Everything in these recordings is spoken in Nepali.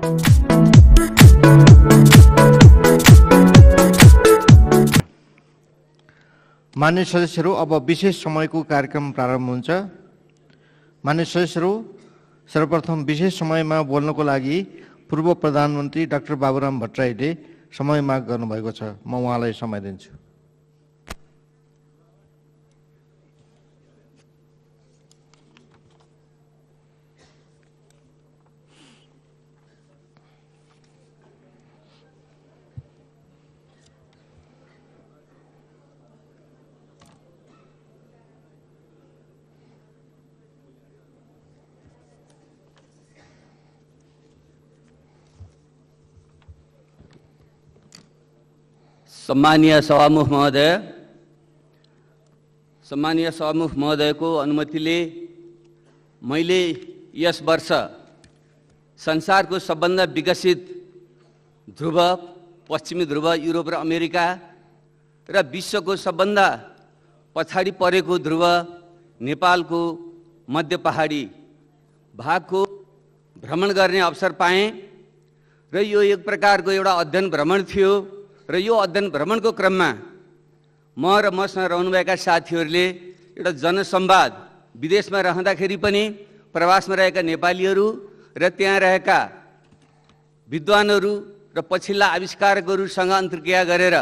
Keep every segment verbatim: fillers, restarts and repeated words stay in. मान्य सदस्यहरू, अब विशेष समयको कार्यक्रम प्रारम्भ हुन्छ। मान्य सदस्यहरू, सर्वप्रथम विशेष समयमा बोल्नको लागि पूर्व प्रधानमन्त्री डाक्टर बाबुराम भट्टराईले समय माग गर्नुभएको छ। म उहाँलाई समय दिन्छु। सम्मानीय सभामुख महोदय, सम्मानीय सभामुख महोदय को अनुमतिले मैले यस वर्ष संसार को सबभन्दा विकसित ध्रुव पश्चिमी ध्रुव यूरोप र अमेरिका र विश्व को सबभन्दा पछाडी परेको ध्रुव नेपाल को मध्य पहाड़ी भाग को भ्रमण गर्ने अवसर पाए र यो एक प्रकार को एउटा अध्ययन भ्रमण थियो र यो अध्ययन भ्रमणको क्रममा म र मसँग रहनुभएका साथीहरूले एउटा जनसंवाद विदेशमा रहँदाखेरि पनि प्रवासमा रहेका नेपालीहरू र त्यहाँ रहेका विद्वानहरू र पछिल्ला आविष्कारकहरूसँग अन्तर्क्रिया गरेर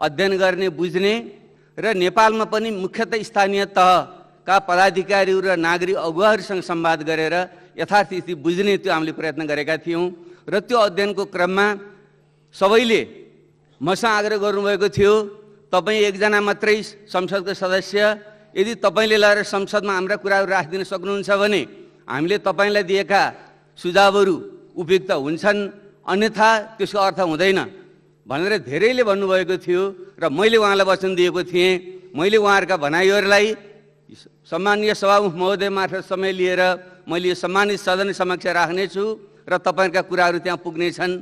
अध्ययन गर्ने, बुझ्ने र नेपालमा पनि मुख्यतः स्थानीय तहका पदाधिकारीहरू र नागरिक अगुवाहरूसँग संवाद गरेर यथार्थ स्थिति बुझ्ने त्यो हामीले प्रयत्न गरेका थियौँ र त्यो अध्ययनको क्रममा सबैले मसँग आग्रह गर्नुभएको थियो, तपाईँ एकजना मात्रै संसदको सदस्य, यदि तपाईँले लगेर संसदमा हाम्रा कुराहरू राखिदिन सक्नुहुन्छ भने हामीले तपाईँलाई दिएका सुझावहरू उपयुक्त हुन्छन्, अन्यथा त्यसको अर्थ हुँदैन भनेर धेरैले भन्नुभएको थियो र मैले उहाँलाई वचन दिएको थिएँ। मैले उहाँहरूका भनाइहरूलाई सम्मानीय सभामुख महोदय मार्फत समय लिएर मैले यो सम्मानित सदन समक्ष राख्नेछु र तपाईँहरूका कुराहरू त्यहाँ पुग्नेछन्,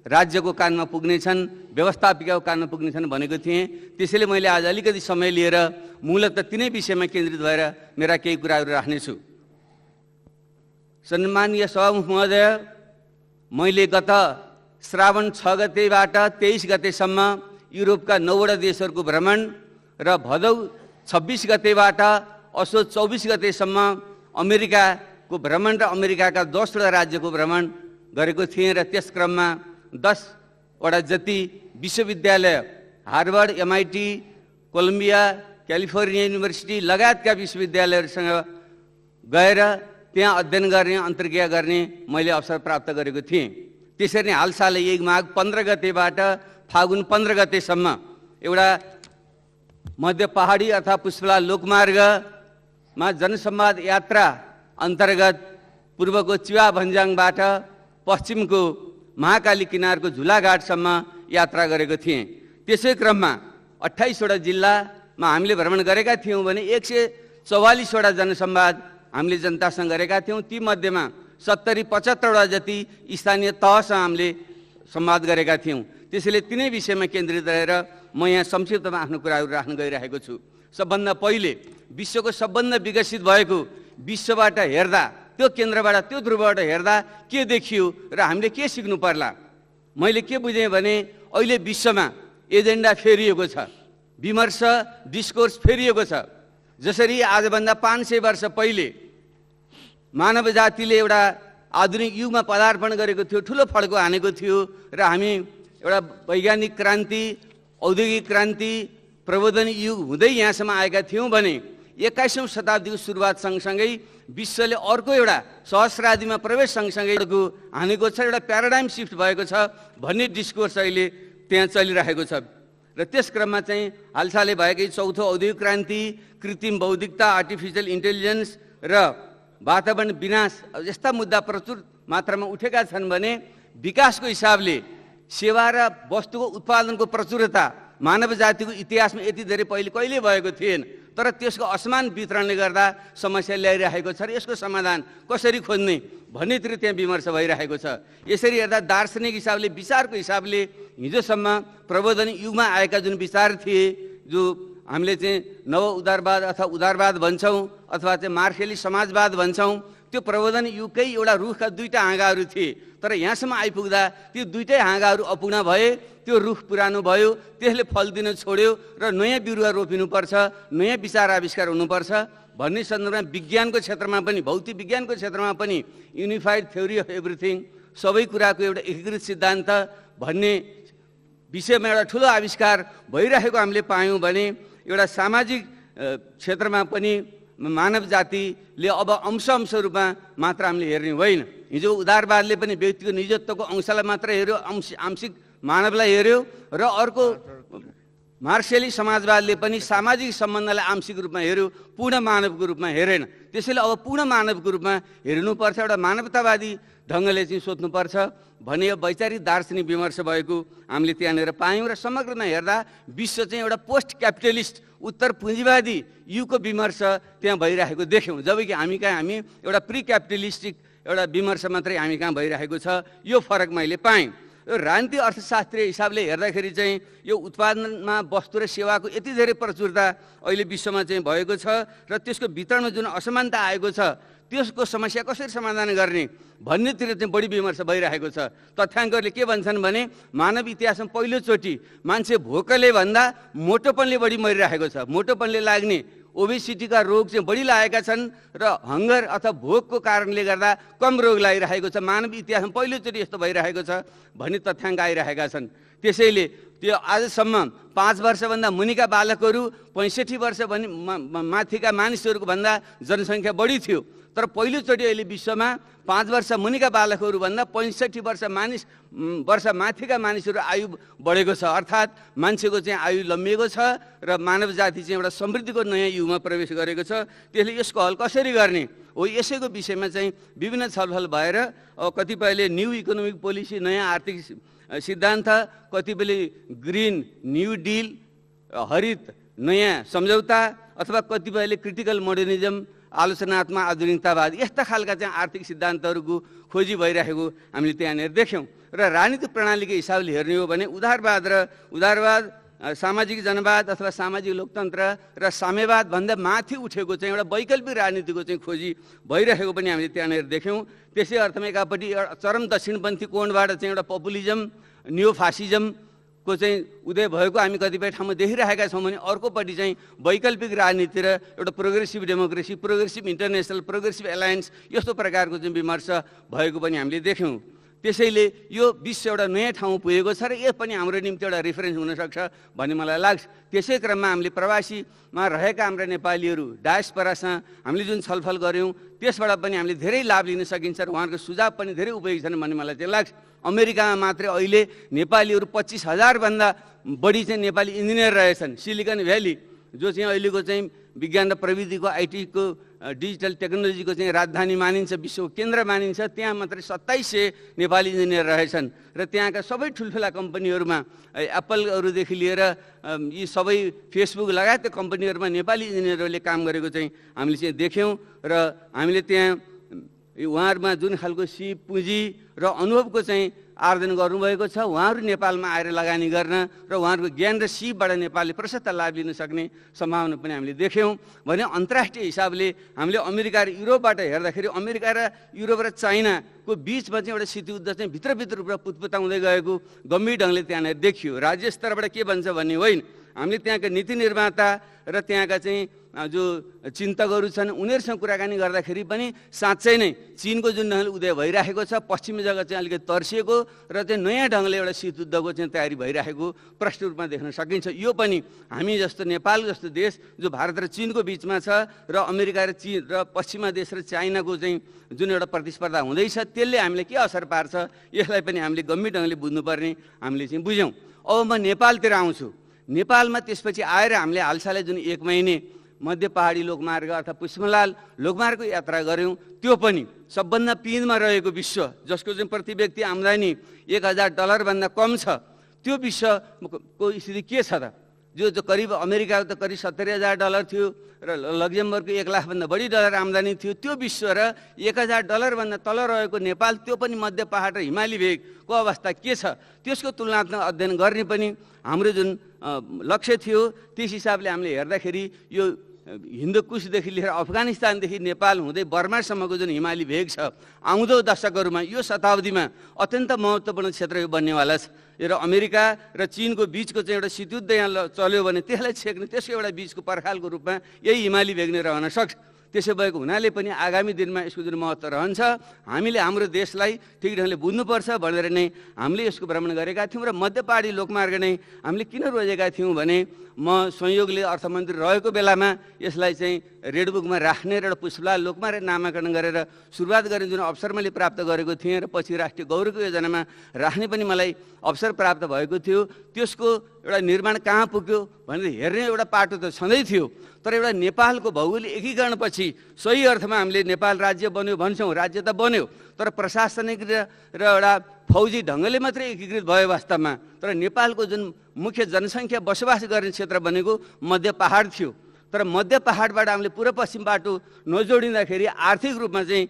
राज्यको कानमा पुग्नेछन्, व्यवस्थापिकाको कानमा पुग्नेछन् भनेको थिएँ। त्यसैले मैले आज अलिकति समय लिएर मूलतः तिनै विषयमा केन्द्रित भएर मेरा केही कुराहरू राख्नेछु। सम्मानीय सभामुख महोदय, मैले गत श्रावण छ गतेबाट तेइस गतेसम्म युरोपका नौवटा देशहरूको भ्रमण र भदौ छब्बिस गतेबाट असोज चौबिस गतेसम्म अमेरिकाको भ्रमण र अमेरिकाका दसवटा राज्यको भ्रमण गरेको थिएँ र त्यस क्रममा दसवटा जति विश्वविद्यालय, Harvard, MIT, Columbia, California university लगायतका विश्वविद्यालयहरूसँग गएर त्यहाँ अध्ययन गर्ने, अन्तर्क्रिया गर्ने मैले अवसर प्राप्त गरेको थिएँ। त्यसरी नै हालसालै एक माघ पन्ध्र गतेबाट फागुन पन्ध्र गतेसम्म एउटा मध्य पहाडी अथवा पुष्पला लोकमार्गमा जनसंवाद यात्रा अन्तर्गत पूर्वको चिवा भन्ज्याङबाट पश्चिमको महाकाली किनारको झुलाघाटसम्म यात्रा गरेको थिएँ। त्यसै क्रममा अट्ठाइसवटा जिल्लामा हामीले भ्रमण गरेका थियौँ भने एक सय चौवालिसवटा जनसंवाद हामीले जनतासँग गरेका थियौँ। तीमध्येमा सत्तरी पचहत्तरवटा जति स्थानीय तहसँग हामीले संवाद गरेका थियौँ। त्यसैले तिनै विषयमा केन्द्रित रहेर म यहाँ संक्षिप्तमा आफ्नो कुराहरू राख्न गइरहेको छु। सबभन्दा पहिले विश्वको सबभन्दा विकसित भएको विश्वबाट हेर्दा, त्यो केन्द्रबाट, त्यो ध्रुवबाट हेर्दा के देखियो र हामीले के सिक्नु पर्ला? मैले के बुझेँ भने अहिले विश्वमा एजेन्डा फेरिएको छ, विमर्श डिस्कोर्स फेरिएको छ। जसरी आजभन्दा पाँच सय वर्ष पहिले मानव जातिले एउटा आधुनिक युगमा पदार्पण गरेको थियो, ठुलो फड्को हानेको थियो र हामी एउटा वैज्ञानिक क्रान्ति, औद्योगिक क्रान्ति, प्रबोधन युग हुँदै यहाँसम्म आएका थियौँ भने एक्काइसौँ शताब्दीको सुरुवात सँगसँगै विश्वले अर्को एउटा सहस्रादिमा प्रवेश सँगसँगै हानेको छ, एउटा प्याराडाइम सिफ्ट भएको छ भन्ने डिस्कोर्स अहिले त्यहाँ चलिरहेको छ। र त्यस क्रममा चाहिँ हालसालै भएकै चौथो औद्योगिक क्रान्ति, कृत्रिम बौद्धिकता, आर्टिफिसियल इन्टेलिजेन्स र वातावरण विनाश यस्ता मुद्दा प्रचुर मात्रामा उठेका छन् भने विकासको हिसाबले सेवा र वस्तुको उत्पादनको प्रचुरता मानव जातिको इतिहासमा यति धेरै पहिले कहिले भएको थिएन, तर त्यसको असमान वितरणले गर्दा समस्या ल्याइरहेको छ र यसको समाधान कसरी खोज्ने भन्नेतिर त्यहाँ विमर्श भइरहेको छ। यसरी हेर्दा दार्शनिक हिसाबले, विचारको हिसाबले हिजोसम्म प्रबोधन युगमा आएका जुन विचार थिए, जो हामीले चाहिँ नव उदारवाद अथवा उदारवाद भन्छौँ अथवा चाहिँ मार्क्सेली समाजवाद भन्छौँ, त्यो प्रबोधन युगकै एउटा रुखका दुईवटा आँगाहरू थिए। तर यहाँसम्म आइपुग्दा त्यो दुईटै हाँगाहरू अपुग्न भए, त्यो रुख पुरानो भयो, त्यसले फल दिन छोड्यो र नयाँ बिरुवा रोपिनुपर्छ, नयाँ विचार आविष्कार हुनुपर्छ भन्ने सन्दर्भमा विज्ञानको क्षेत्रमा पनि, भौतिक विज्ञानको क्षेत्रमा पनि युनिफाइड थ्योरी अफ एभ्रिथिङ, सबै कुराको एउटा एकीकृत सिद्धान्त भन्ने विषयमा एउटा ठुलो आविष्कार भइरहेको हामीले पायौँ भने एउटा सामाजिक क्षेत्रमा पनि मानव जातिले अब अंश अंश रूपमा मात्र हामीले हेर्ने होइन। हिजो उदारवादले पनि व्यक्तिको निजत्वको अंशलाई मात्र हेर्यो, अंश आंशिक मानवलाई हेर्यो, र अर्को मार्क्सेली समाजवादले पनि सामाजिक सम्बन्धलाई आंशिक रूपमा हेर्यो, पूर्ण मानवको रूपमा हेरेन। त्यसैले अब पूर्ण मानवको रूपमा हेर्नुपर्छ, एउटा मानवतावादी ढङ्गले चाहिँ सोध्नुपर्छ भन्ने वैचारिक दार्शनिक विमर्श भएको हामीले त्यहाँनिर पायौँ। र समग्रमा हेर्दा विश्व चाहिँ एउटा पोस्ट क्यापिटलिस्ट उत्तर पुँजीवादी युगको विमर्श त्यहाँ भइरहेको देख्यौँ, जबकि हामी कहाँ हामी एउटा प्रि क्यापिटलिस्टिक एउटा विमर्श मात्रै हामी कहाँ भइरहेको छ, यो फरक मैले पाएँ। यो राजनीतिक अर्थशास्त्रीय हिसाबले हेर्दाखेरि चाहिँ यो उत्पादनमा वस्तु र सेवाको यति धेरै प्रचुरता अहिले विश्वमा चाहिँ भएको छ र त्यसको वितरणमा जुन असमानता आएको छ त्यसको समस्या कसरी समाधान गर्ने भन्नेतिर चाहिँ बढी विमर्श भइरहेको छ। तथ्याङ्कहरूले के भन्छन् भने मानव इतिहासमा पहिलोचोटि मान्छे भोकले भन्दा मोटोपनले बढी मरिरहेको छ, मोटोपनले लाग्ने ओबेसिटीका रोग चाहिँ बढी लागेका छन् र हङ्गर अथवा भोकको कारणले गर्दा कम रोग लागिरहेको छ। मानव इतिहासमा पहिलोचोटि यस्तो भइरहेको छ भन्ने तथ्याङ्क आइरहेका छन्। त्यसैले त्यो आजसम्म पाँच वर्षभन्दा मुनिका बालकहरू पैँसठी वर्ष भनी माथिका मानिसहरूको भन्दा जनसङ्ख्या बढी थियो, तर पहिलोचोटि अहिले विश्वमा पाँच वर्ष मुनिका बालकहरूभन्दा पैँसठी वर्ष मानिस वर्ष माथिका मानिसहरू आयु बढेको छ। अर्थात् मान्छेको चाहिँ आयु लम्बिएको छ र मानव जाति चाहिँ एउटा समृद्धिको नयाँ युगमा प्रवेश गरेको छ। त्यसले यसको हल कसरी गर्ने हो, यसैको विषयमा चाहिँ विभिन्न छलफल भएर कतिपयले न्यू इकोनोमिक पोलिसी, नयाँ आर्थिक सिद्धान्त, कतिपयले ग्रिन न्यू डिल, हरित नयाँ सम्झौता, अथवा कतिपयले क्रिटिकल मोडर्निजम, आलोचनात्मक आधुनिकतावाद, यस्ता खालका चाहिँ आर्थिक सिद्धान्तहरूको खोजी भइरहेको हामीले त्यहाँनिर देख्यौँ। र राजनीतिक प्रणालीको हिसाबले हेर्ने हो भने उदारवाद र उदारवाद, सामाजिक जनवाद अथवा सामाजिक लोकतन्त्र र साम्यवादभन्दा माथि उठेको चाहिँ एउटा वैकल्पिक राजनीतिको चाहिँ खोजी भइरहेको पनि हामीले त्यहाँनिर देख्यौँ। त्यसै अर्थमा एकापट्टि चरम दक्षिणपन्थी कोणबाट चाहिँ एउटा पपुलिजम, न्यू फासिजम को चाहिँ उदय भएको हामी कतिपय ठाउँमा देखिरहेका छौँ भने अर्कोपट्टि चाहिँ वैकल्पिक राजनीति र एउटा progressive democracy, progressive international, progressive alliance यस्तो प्रकारको चाहिँ विमर्श भएको पनि हामीले देख्यौँ। त्यसैले यो विश्व एउटा नयाँ ठाउँ पुगेको छ र यो पनि हाम्रो निम्ति एउटा रेफरेन्स हुनसक्छ भन्ने मलाई लाग्छ। त्यसै क्रममा हामीले प्रवासीमा रहेका हाम्रा नेपालीहरू डायस्पोरासँग हामीले जुन छलफल गऱ्यौँ त्यसबाट पनि हामीले धेरै लाभ लिन सकिन्छ र उहाँहरूको सुझाव पनि धेरै उपयोगी छन् भन्ने मलाई चाहिँ लाग्छ। अमेरिकामा मात्रै अहिले नेपालीहरू पच्चिस हजारभन्दा बढी चाहिँ नेपाली इन्जिनियर रहेछन्। सिलिकन भ्याली जो चाहिँ अहिलेको चाहिँ विज्ञान र प्रविधिको, आइटीको, डिजिटल टेक्नोलोजीको चाहिँ राजधानी मानिन्छ, विश्वको केन्द्र मानिन्छ, त्यहाँ मात्रै सत्ताइस सय नेपाली इन्जिनियर रहेछन्। र त्यहाँका सबै ठुल्ठुला कम्पनीहरूमा, एप्पलहरूदेखि लिएर यी सबै फेसबुक लगायतका कम्पनीहरूमा नेपाली इन्जिनियरहरूले काम गरेको चाहिँ हामीले चाहिँ देख्यौँ। र हामीले त्यहाँ उहाँहरूमा जुन खालको सिप, पुँजी र अनुभवको चाहिँ आर्जन गर्नुभएको छ, उहाँहरू नेपालमा आएर लगानी गर्न र उहाँहरूको ज्ञान र सिपबाट नेपालले प्रशस्त लाभ लिन सक्ने सम्भावना पनि हामीले देख्यौँ। भने अन्तर्राष्ट्रिय हिसाबले हामीले अमेरिका र युरोपबाट हेर्दाखेरि अमेरिका र युरोप र चाइनाको बिचमा चाहिँ एउटा शीतयुद्ध चाहिँ भित्रभित्र रूपमा पुतपुताउँदै गएको गम्भीर ढङ्गले त्यहाँनिर देखियो। राज्य स्तरबाट के भन्छ भन्ने होइन, हामीले त्यहाँका नीति निर्माता र त्यहाँका चाहिँ जो चिन्तकहरू छन् उनीहरूसँग कुराकानी गर्दाखेरि पनि साँच्चै नै चिनको जुन ढङ्गले उदय भइरहेको छ, पश्चिमी जग्गा चाहिँ अलिकति तर्सिएको र चाहिँ नयाँ ढङ्गले एउटा शीतयुद्धको चाहिँ तयारी भइरहेको प्रष्ट रूपमा देख्न सकिन्छ। यो पनि हामी जस्तो नेपाल जस्तो देश जो भारत र चिनको बिचमा छ र अमेरिका र चिन र पश्चिमा देश र चाइनाको चाहिँ जुन एउटा प्रतिस्पर्धा हुँदैछ त्यसले हामीलाई के असर पार्छ यसलाई पनि हामीले गम्भीर ढङ्गले बुझ्नुपर्ने हामीले चाहिँ बुझ्यौँ। अब म नेपालतिर आउँछु। नेपालमा त्यसपछि आएर हामीले हालसालै जुन एक महिने मध्य पहाडी लोकमार्ग अर्थात् पुष्पलाल लोकमार्गको यात्रा गऱ्यौँ, त्यो पनि सबभन्दा पिँधमा रहेको विश्व जसको चाहिँ प्रति व्यक्ति आम्दानी एक हजार डलरभन्दा कम छ, त्यो विश्वको स्थिति के छ त? जो जो करिब अमेरिकाको त करिब सत्तरी हजार डलर थियो र लक्जमबर्गको एक लाखभन्दा बढी डलर आम्दानी थियो, त्यो विश्व र एक हजार डलरभन्दा तल रहेको नेपाल, त्यो पनि मध्य पहाड र हिमाली भेगको अवस्था के छ त्यसको तुलनात्मक अध्ययन गर्ने पनि हाम्रो जुन लक्ष्य थियो। त्यस हिसाबले हामीले हेर्दाखेरि यो हिन्दूकुशदेखि लिएर अफगानिस्तानदेखि नेपाल हुँदै बर्मासम्मको जुन हिमाली भेग छ आउँदो दशकहरूमा यो शताब्दीमा अत्यन्त महत्त्वपूर्ण क्षेत्र यो बन्नेवाला छ। र अमेरिका र चीनको बीचको चाहिँ एउटा शीतयुद्ध यहाँ चल्यो भने त्यसलाई छेक्ने त्यसको एउटा बीचको पर्खालको रूपमा यही हिमाली भेग नै रहन सक्छ। त्यसो भएको हुनाले पनि आगामी दिनमा यसको जुन महत्त्व रहन्छ हामीले हाम्रो देशलाई ठिक ढङ्गले बुझ्नुपर्छ भनेर नै हामीले यसको भ्रमण गरेका थियौँ। र मध्यपहाडी लोकमार्ग नै हामीले किन रोजेका थियौँ भने म संयोगले अर्थमन्त्री रहेको बेलामा यसलाई चाहिँ रेडबुकमा राख्ने र पुष्पलाल लोकमार्ग नामाकरण गरेर सुरुवात गर्ने जुन अवसर मैले प्राप्त गरेको थिएँ र पछि राष्ट्रिय गौरवको योजनामा राख्ने पनि मलाई अवसर प्राप्त भएको थियो। त्यसको एउटा निर्माण कहाँ पुग्यो भनेर हेर्ने एउटा पाटो त छँदै थियो, तर एउटा नेपालको भौगोलिक एकीकरणपछि सही अर्थमा हामीले नेपाल राज्य बन्यो भन्छौँ, राज्य त बन्यो तर प्रशासनिक र एउटा फौजी ढङ्गले मात्रै एकीकृत भयो वास्तवमा। तर नेपालको जुन मुख्य जनसङ्ख्या बसोबास गर्ने क्षेत्र बनेको मध्य पहाड थियो, तर मध्य पहाडबाट हामीले पूर्व पश्चिम बाटो नजोडिँदाखेरि आर्थिक रूपमा चाहिँ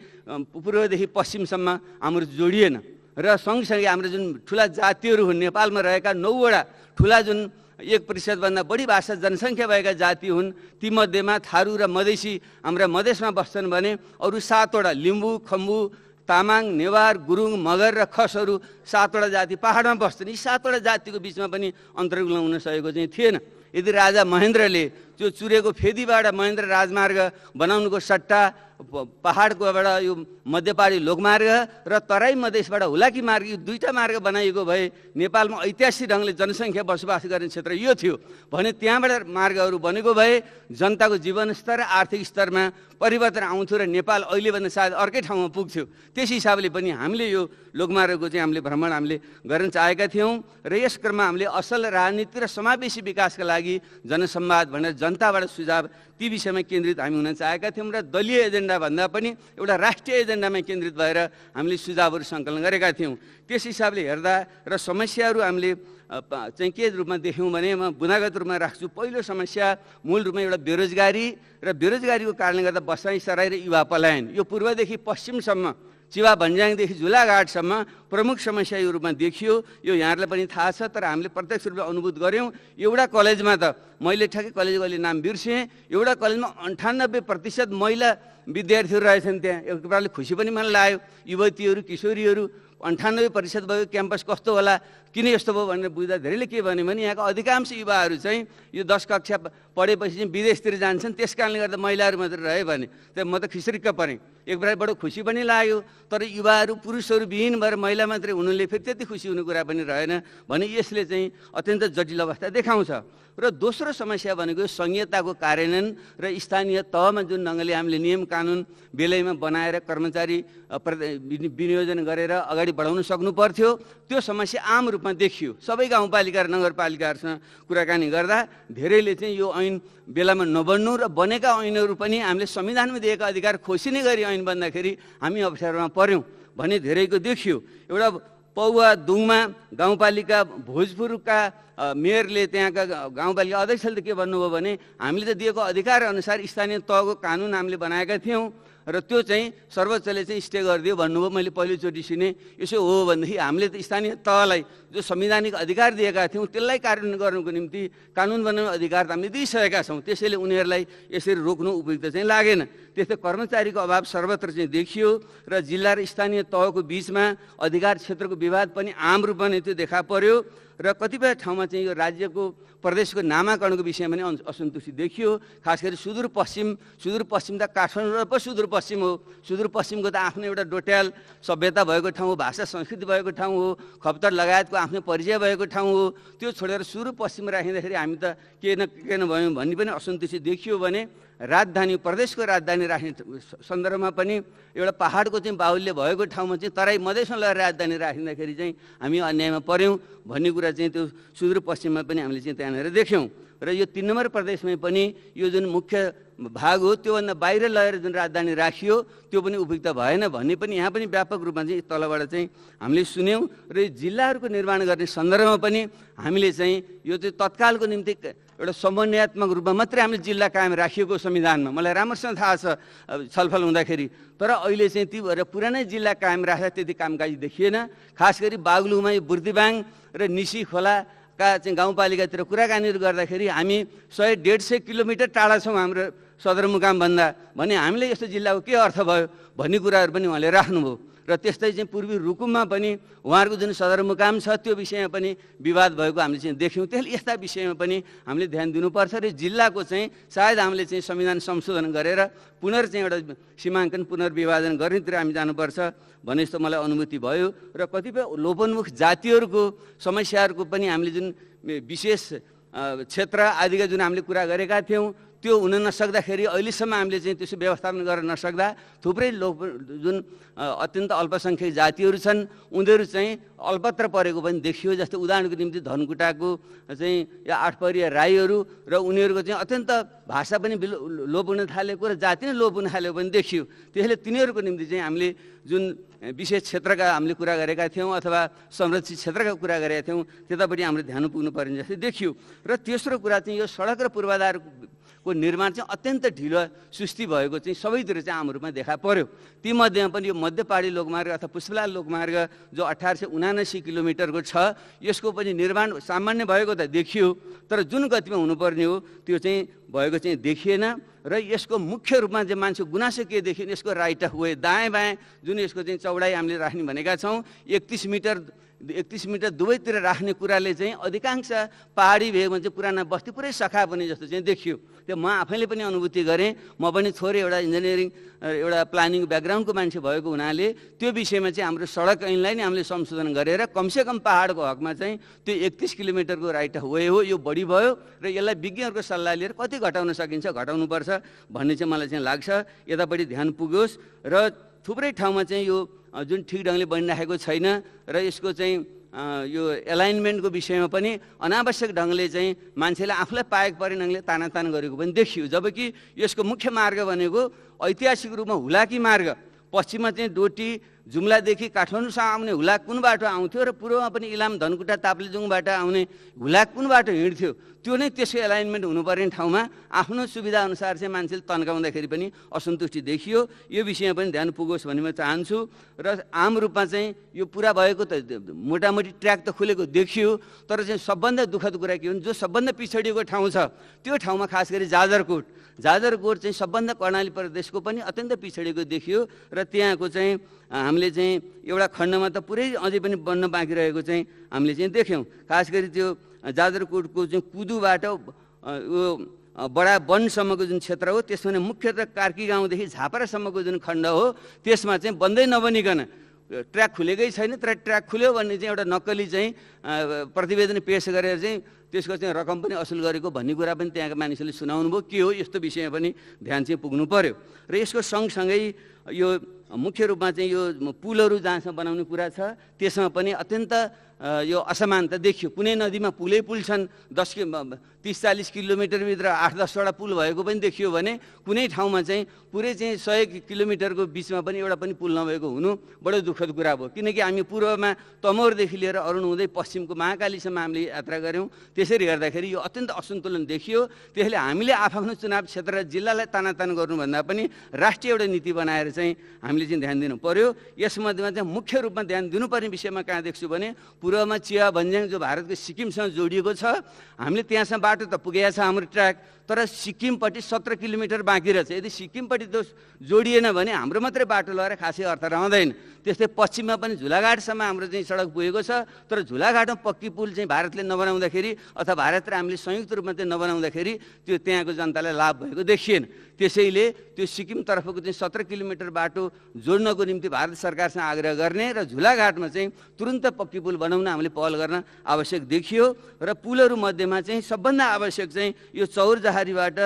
पूर्वदेखि पश्चिमसम्म हाम्रो जोडिएन। र सँगसँगै हाम्रो जुन ठुला जातिहरू हुन् नेपालमा रहेका नौवटा ठुला जुन एक प्रतिशतभन्दा बढी भाषा जनसङ्ख्या भएका जाति हुन्, तीमध्येमा थारू र मधेसी हाम्रा मधेसमा बस्छन् भने अरू सातवटा लिम्बू खम्बू तामाङ नेवार गुरुङ मगर र खसहरू सातवटा जाति पहाडमा बस्छन्। यी सातवटा जातिको बिचमा पनि अन्तर्गुलन हुन सकेको चाहिँ थिएन। यदि राजा महेन्द्रले त्यो चुरेको फेदीबाट महेन्द्र राजमार्ग बनाउनुको सट्टा पहाडकोबाट यो मध्यपहाडी लोकमार्ग र तराई मधेसबाट हुलाकी मार्ग यो दुईवटा मार्ग बनाइएको भए नेपालमा ऐतिहासिक ढङ्गले जनसङ्ख्या बसोबास गर्ने क्षेत्र यो थियो भने त्यहाँबाट मार्गहरू बनेको भए जनताको जीवनस्तर र आर्थिक स्तरमा परिवर्तन आउँथ्यो र नेपाल अहिलेभन्दा सायद अर्कै ठाउँमा पुग्थ्यो। त्यस हिसाबले पनि हामीले यो लोकमार्गको चाहिँ हामीले भ्रमण हामीले गर्न चाहेका थियौँ। र यस क्रममा हामीले असल राजनीति र समावेशी विकासका लागि जनसंवाद भनेर जनताबाट सुझाव ती विषयमा केन्द्रित हामी हुन चाहेका थियौँ। र दलीय एजेन्डा भन्दा पनि एउटा राष्ट्रिय एजेन्डामा केन्द्रित भएर हामीले सुझावहरू सङ्कलन गरेका थियौँ। त्यस हिसाबले हेर्दा र समस्याहरू हामीले चाहिँ के रूपमा देख्यौँ भने म बुनागत रूपमा राख्छु। पहिलो समस्या मूल रूपमा एउटा बेरोजगारी र बेरोजगारीको कारणले गर्दा बसाइसराई र युवा पलायन यो पूर्वदेखि पश्चिमसम्म चिवा भन्ज्याङदेखि झुलाघाटसम्म प्रमुख समस्या यो रूपमा देखियो। यो यहाँहरूलाई पनि थाहा छ, तर हामीले प्रत्यक्ष रूपमा अनुभूत गऱ्यौँ। एउटा कलेजमा त मैले ठ्याक्कै कलेजको अहिले नाम बिर्सेँ, एउटा कलेजमा अन्ठानब्बे प्रतिशत महिला विद्यार्थीहरू रहेछन्। त्यहाँ एक प्रकारले खुसी पनि मन लाग्यो, युवतीहरू किशोरीहरू अन्ठानब्बे प्रतिशत भयो, क्याम्पस कस्तो होला किन यस्तो भयो भनेर बुझ्दा धेरैले के भन्यो भने यहाँका अधिकांश युवाहरू चाहिँ यो दस कक्षा पढेपछि चाहिँ विदेशतिर जान्छन्, त्यस कारणले गर्दा महिलाहरू मात्र रह्यो भने त्यो म त खिस्रिक्क परेँ। एक बेला बडो खुसी पनि लाग्यो, तर युवाहरू पुरुषहरू विहीन भएर महिला मात्रै हुनुले फेरि त्यति खुसी हुने कुरा पनि रहेन भने यसले चाहिँ अत्यन्त जटिल अवस्था देखाउँछ। र दोस्रो समस्या भनेको संहिताको कार्यान्वयन र स्थानीय तहमा जुन ढङ्गले हामीले नियम कानुन बेलैमा बनाएर कर्मचारी विनियोजन गरेर अगाडि बढाउन सक्नु पर्थ्यो, त्यो समस्या आम रूपमा देखियो। सबै गाउँपालिका र नगरपालिकाहरूसँग कुराकानी गर्दा धेरैले चाहिँ यो ऐन बेलामा नबन्नु र बनेका ऐनहरू पनि हामीले संविधानमा दिएका अधिकार खोसिने गरी ऐन बन्दाखेरि हामी अवसरमा पऱ्यौँ भन्ने धेरैको देखियो। एउटा पौवा दुङमा गाउँपालिका भोजपुरका मेयरले त्यहाँका गाउँपालिका अध्यक्षले त के भन्नुभयो भने हामीले त दिएको अधिकार अनुसार स्थानीय तहको कानुन हामीले बनाएका थियौँ र त्यो चाहिँ सर्वोच्चले चाहिँ स्टे गरिदियो भन्नुभयो। मैले पहिलोचोटि सुनेँ। यसो हो भनेदेखि हामीले त स्थानीय तहलाई जो संवैधानिक अधिकार दिएका थियौँ त्यसलाई कार्यान्वयन गर्नुको निम्ति कानुन बनाउने अधिकार त हामीले दिइसकेका छौँ, त्यसैले उनीहरूलाई यसरी रोक्नु उपयुक्त चाहिँ लागेन। त्यस्तै कर्मचारीको अभाव सर्वत्र चाहिँ देखियो र जिल्ला र स्थानीय तहको बिचमा अधिकार क्षेत्रको विवाद पनि आम रूपमा नै त्यो देखा पर्यो। र कतिपय ठाउँमा चाहिँ यो राज्यको प्रदेशको नामाकरणको विषयमा पनि असन्तुष्टि देखियो। खास गरी सुदूरपश्चिम सुदूरपश्चिम त काठमाडौँ र सुदूरपश्चिम हो, सुदूरपश्चिमको त आफ्नो एउटा डोट्याल सभ्यता भएको ठाउँ हो, भाषा संस्कृति भएको ठाउँ हो, खप्तर लगायतको आफ्नो परिचय भएको ठाउँ हो। त्यो छोडेर सुदूरपश्चिम राखिँदाखेरि हामी त के न के न भयौँ भन्ने पनि असन्तुष्टि देखियो। भने राजधानी प्रदेशको राजधानी राख्ने सन्दर्भमा पनि एउटा पहाडको चाहिँ बाहुल्य भएको ठाउँमा चाहिँ तराई मधेसमा लगेर राजधानी राखिँदाखेरि चाहिँ हामी अन्यायमा पऱ्यौँ भन्ने कुरा चाहिँ त्यो सुदूरपश्चिममा पनि हामीले चाहिँ त्यहाँनिर देख्यौँ। र यो तिन नम्बर प्रदेशमै पनि यो जुन मुख्य भाग हो त्योभन्दा बाहिर लगेर जुन राजधानी राखियो त्यो पनि उपयुक्त भएन भन्ने पनि यहाँ पनि व्यापक रूपमा चाहिँ तलबाट चाहिँ हामीले सुन्यौँ। र यो जिल्लाहरूको निर्माण गर्ने सन्दर्भमा पनि हामीले चाहिँ यो चाहिँ तत्कालको निम्ति एउटा समन्वयात्मक रूपमा मात्रै हामीले जिल्ला कायम राखिएको संविधानमा मलाई राम्रोसँग थाहा छ छलफल हुँदाखेरि, तर अहिले चाहिँ ती भएर पुरानै जिल्ला कायम राख्दा त्यति कामकाजी देखिएन। खास गरी बागलुङमा यो बुर्दिबाङ र निसी खोला का गाउँपालिकातिर कुराकानीहरु गर्दाखेरि हामी सय डेढ़ सौ किलोमीटर टाढा छौं हाम्रो सदरमुकाम भन्दा, भने हामीले यस्तो जिल्लाको के अर्थ भयो भन्ने कुराहरु पनि उहाँले राख्नुभयो। र त्यस्तै चाहिँ पूर्वी रुकुममा पनि उहाँहरूको जुन सदरमुकाम छ त्यो विषयमा पनि विवाद भएको हामीले चाहिँ देख्यौँ। त्यसैले यस्ता विषयमा पनि हामीले ध्यान दिनुपर्छ र जिल्लाको चाहिँ सायद हामीले चाहिँ संविधान संशोधन गरेर पुनर् चाहिँ एउटा सीमाङ्कन पुनर्विभाजन गर्नेतिर हामी जानुपर्छ भन्ने जस्तो मलाई अनुभूति भयो। र कतिपय लोपोन्मुख जातिहरूको समस्याहरूको पनि हामीले जुन विशेष क्षेत्र आदिका जुन हामीले कुरा गरेका थियौँ त्यो हुन नसक्दाखेरि अहिलेसम्म हामीले चाहिँ त्यसो व्यवस्थापन गर्न नसक्दा थुप्रै लोक जुन अत्यन्त अल्पसंख्यक जातिहरू छन् उनीहरू चाहिँ अल्पत्र परेको पनि देखियो। जस्तै उदाहरणको निम्ति धनकुटाको चाहिँ या आठपहरिया राईहरू र उनीहरूको चाहिँ अत्यन्त भाषा पनि लोप हुन थालेको र जाति नै लोप हुन थालेको पनि देखियो। त्यसैले तिनीहरूको निम्ति चाहिँ हामीले जुन विशेष क्षेत्रका हामीले कुरा गरेका थियौँ अथवा संरक्षित क्षेत्रका कुरा गरेका थियौँ त्यतापट्टि हाम्रो ध्यान पुग्नु पर्ने जस्तै देखियो। र तेस्रो कुरा चाहिँ यो सडक र पूर्वाधारको निर्माण चाहिँ अत्यन्त ढिलो सुस्ती भएको चाहिँ सबैतिर चाहिँ आम रूपमा देखा पर्यो। तीमध्येमा पनि यो मध्यपहाडी लोकमार्ग अथवा पुष्पलाल लोकमार्ग जो अठार सय उनासी किलोमिटरको छ यसको पनि निर्माण सामान्य भएको त देखियो तर जुन गतिमा हुनुपर्ने हो त्यो चाहिँ भएको चाहिँ देखिएन। र यसको मुख्य रूपमा चाहिँ मान्छे गुनासो के देखियो यसको राइट अफ वे दाएँ बाएँ जुन यसको चाहिँ चौडाइ हामीले राख्ने भनेका छौँ एकतिस मिटर एकतिस मिटर दुवैतिर राख्ने कुराले चाहिँ अधिकांश पहाडी भेगमा चाहिँ पुराना बस्ती पुरै सखा बने जस्तो चाहिँ देखियो। त्यो म आफैले पनि अनुभूति गरेँ। म पनि थोरै एउटा इन्जिनियरिङ एउटा प्लानिङ ब्याकग्राउन्डको मान्छे भएको हुनाले त्यो विषयमा चाहिँ हाम्रो सडक ऐनलाई नै हामीले संशोधन गरेर कमसेकम पहाडको हकमा चाहिँ त्यो एकतिस किलोमिटरको राइट अफ वे हो यो बढी भयो र यसलाई विज्ञहरूको सल्लाह लिएर कति घटाउन सकिन्छ घटाउनुपर्छ भन्ने चाहिँ मलाई चाहिँ लाग्छ। यतापट्टि ध्यान पुगोस् र थुप्रै ठाउँमा चाहिँ यो जुन ठिक ढङ्गले बनिराखेको छैन र यसको चाहिँ यो एलाइनमेन्टको विषयमा पनि अनावश्यक ढङ्गले चाहिँ मान्छेले आफूलाई पाएको पर्ने ढङ्गले तानातान गरेको पनि देखियो। जबकि यसको मुख्य मार्ग भनेको ऐतिहासिक रूपमा हुलाकी मार्ग पश्चिममा चाहिँ डोटी जुम्लादेखि काठमाडौँसम्म आउने हुलाक कुन बाटो आउँथ्यो र पूर्वमा पनि इलाम धनकुटा ताप्लेजुङबाट आउने हुलाक कुन बाटो हिँड्थ्यो त्यो नै त्यसको एलाइनमेन्ट हुनुपर्ने ठाउँमा आफ्नो सुविधाअनुसार चाहिँ मान्छेले तन्काउँदाखेरि पनि असन्तुष्टि देखियो। यो विषयमा पनि ध्यान पुगोस् भन्ने म चाहन्छु। र आम रूपमा चाहिँ यो पुरा भएको त मोटामोटी ट्र्याक त खुलेको देखियो तर चाहिँ सबभन्दा दुःखद कुरा के हो भने जो सबभन्दा पिछडिएको ठाउँ छ त्यो ठाउँमा खास गरी जाजरकोट जाजरकोट चाहिँ सबभन्दा कर्णाली प्रदेशको पनि अत्यन्त पिछडिएको देखियो। र त्यहाँको चाहिँ हामीले चाहिँ एउटा खण्डमा त पुरै अझै पनि बन्न बाँकी रहेको चाहिँ हामीले चाहिँ देख्यौँ। खास गरी त्यो जाजरकोटको जुन कुदुबाट यो बडा वनसम्मको जुन क्षेत्र हो त्यसमा नै मुख्यतः कार्की गाउँदेखि झापरासम्मको जुन खण्ड हो त्यसमा चाहिँ बन्दै नबनिकन ट्र्याक खुलेकै छैन तर ट्र्याक खुल्यो भन्ने चाहिँ एउटा नक्कली चाहिँ प्रतिवेदन पेस गरेर चाहिँ त्यसको चाहिँ रकम पनि असुल गरेको भन्ने कुरा पनि त्यहाँका मानिसहरूले सुनाउनु भयो। के हो यस्तो विषयमा पनि ध्यान चाहिँ पुग्नु पर्यो। र यसको सँगसँगै यो मुख्य रूपमा चाहिँ यो पुलहरू जहाँसम्म बनाउने कुरा छ त्यसमा पनि अत्यन्त यो असमानता देखियो। कुनै नदीमा पुलै पुल छन् दस कि तिस चालिस किलोमिटरभित्र आठ दसवटा पुल भएको पनि देखियो भने कुनै ठाउँमा चाहिँ पुरै चाहिँ सय किलोमिटरको बिचमा पनि एउटा पनि पुल नभएको हुनु बडो दुःखद कुरा भयो। किनकि हामी पूर्वमा तमौरदेखि लिएर अरुण हुँदै पश्चिमको महाकालीसम्म हामीले यात्रा गऱ्यौँ। त्यसरी हेर्दाखेरि यो अत्यन्त असन्तुलन देखियो। त्यसैले हामीले आफ्नो चुनाव क्षेत्र र जिल्लालाई तानातान गर्नुभन्दा पनि राष्ट्रिय एउटा नीति बनाएर चाहिँ हामीले चाहिँ ध्यान दिनु पर्यो। यसमध्येमा चाहिँ मुख्य रूपमा ध्यान दिनुपर्ने विषयमा कहाँ देख्छु भने पूर्वमा चिया भन्ज्याङ जो भारतको सिक्किमसँग जोडिएको छ हामीले त्यहाँसम्म बाटो त पुगेको छ हाम्रो ट्र्याक तर सिक्किमपट्टि सत्र किलोमिटर बाँकी रहेछ। यदि सिक्किमपट्टि त्यो जोडिएन भने हाम्रो मात्रै बाटो लगाएर खासै अर्थ रहँदैन। त्यस्तै पश्चिममा पनि झुलाघाटसम्म हाम्रो चाहिँ सडक पुगेको छ तर झुलाघाटमा पक्की पुल चाहिँ भारतले नबनाउँदाखेरि अथवा भारत र हामीले संयुक्त रूपमा चाहिँ नबनाउँदाखेरि त्यो त्यहाँको जनतालाई लाभ भएको देखिएन। त्यसैले त्यो सिक्किमतर्फको चाहिँ सत्र किलोमिटर बाटो जोड्नको निम्ति भारत सरकारसँग आग्रह गर्ने र झुलाघाटमा चाहिँ तुरन्त पक्की पुल बनाउन हामीले पहल गर्न आवश्यक देखियो। र पुलहरूमध्येमा चाहिँ सबभन्दा आवश्यक चाहिँ यो चौर जहारीबाट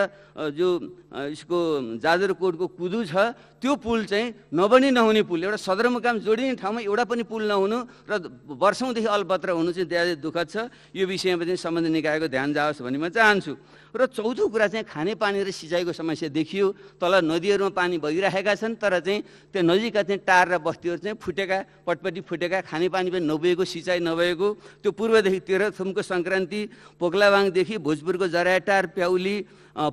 जो यसको जाजरकोटको कुदु छ त्यो पुल चाहिँ नबनी नहुने पुल एउटा सदरमुकाम जोडिने ठाउँमा एउटा पनि पुल नहुनु र वर्षौँदेखि अल्पत्र हुनु चाहिँ धेरै दुःखद छ। यो विषयमा चाहिँ सम्बन्धित निकायको ध्यान जाओस् भन्ने म चाहन्छु। र चौथो कुरा चाहिँ खानेपानी र सिँचाइको समस्या देखियो। तल नदीहरूमा पानी बगिरहेका छन् तर चाहिँ त्यो नजिकका चाहिँ टार र बस्तीहरू चाहिँ फुटेका पटपट्टि फुटेका खानेपानी पनि नभएको सिँचाइ नभएको त्यो पूर्वदेखि तेह्रथुमको सङ्क्रान्ति पोक्लाबाङदेखि भोजपुरको जराटार प्याउली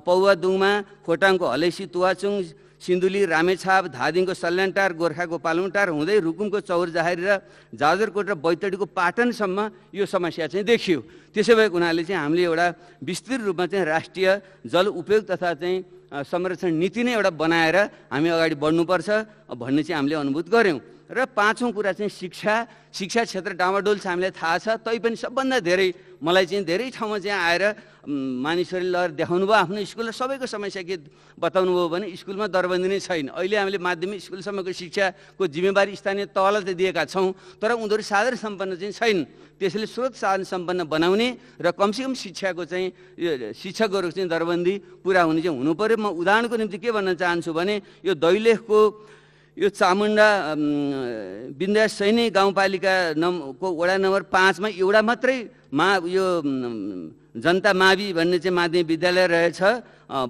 पौवादुङमा खोटाङको हलैसी तुवाचुङ सिन्धुली रामेछाप धादिङको सल्यानटार गोर्खाको पालुङटार हुँदै रुकुमको चौर जहारी र जाजरकोट र बैतडीको पाटनसम्म यो समस्या चाहिँ देखियो। त्यसै भए उनीहरूले चाहिँ हामीले एउटा विस्तृत रूपमा चाहिँ राष्ट्रिय जल उपयोग तथा चाहिँ संरक्षण नीति नै एउटा बनाएर हामी अगाडि बढ्नुपर्छ भन्ने चाहिँ हामीले अनुभूत गऱ्यौँ। र पाँचौँ कुरा चाहिँ शिक्षा, शिक्षा क्षेत्र डामाडोल छ हामीलाई थाहा छ, तैपनि सबभन्दा धेरै मलाई चाहिँ धेरै ठाउँमा चाहिँ आएर मानिसहरूले देखाउनु भयो आफ्नो स्कुल र सबैको समस्या के बताउनु भयो भने स्कुलमा दरबन्दी नै छैन। अहिले हामीले माध्यमिक स्कुलसम्मको शिक्षाको जिम्मेवारी स्थानीय तहलाई चाहिँ दिएका छौँ तर उनीहरू साधन सम्पन्न चाहिँ छैनन्। त्यसैले स्रोत साधन सम्पन्न बनाउने र कमसेकम शिक्षाको चाहिँ शिक्षकहरूको चाहिँ दरबन्दी पुरा हुने चाहिँ हुनु पऱ्यो। म उदाहरणको निम्ति के भन्न चाहन्छु भने यो दैलेखको यो चामुण्डा बिन्द्या सैनी गाउँपालिका नम्बरको वडा नम्बर पाँचमा एउटा मात्रै मा यो जनता मावि भन्ने चाहिँ माध्यमिक विद्यालय रहेछ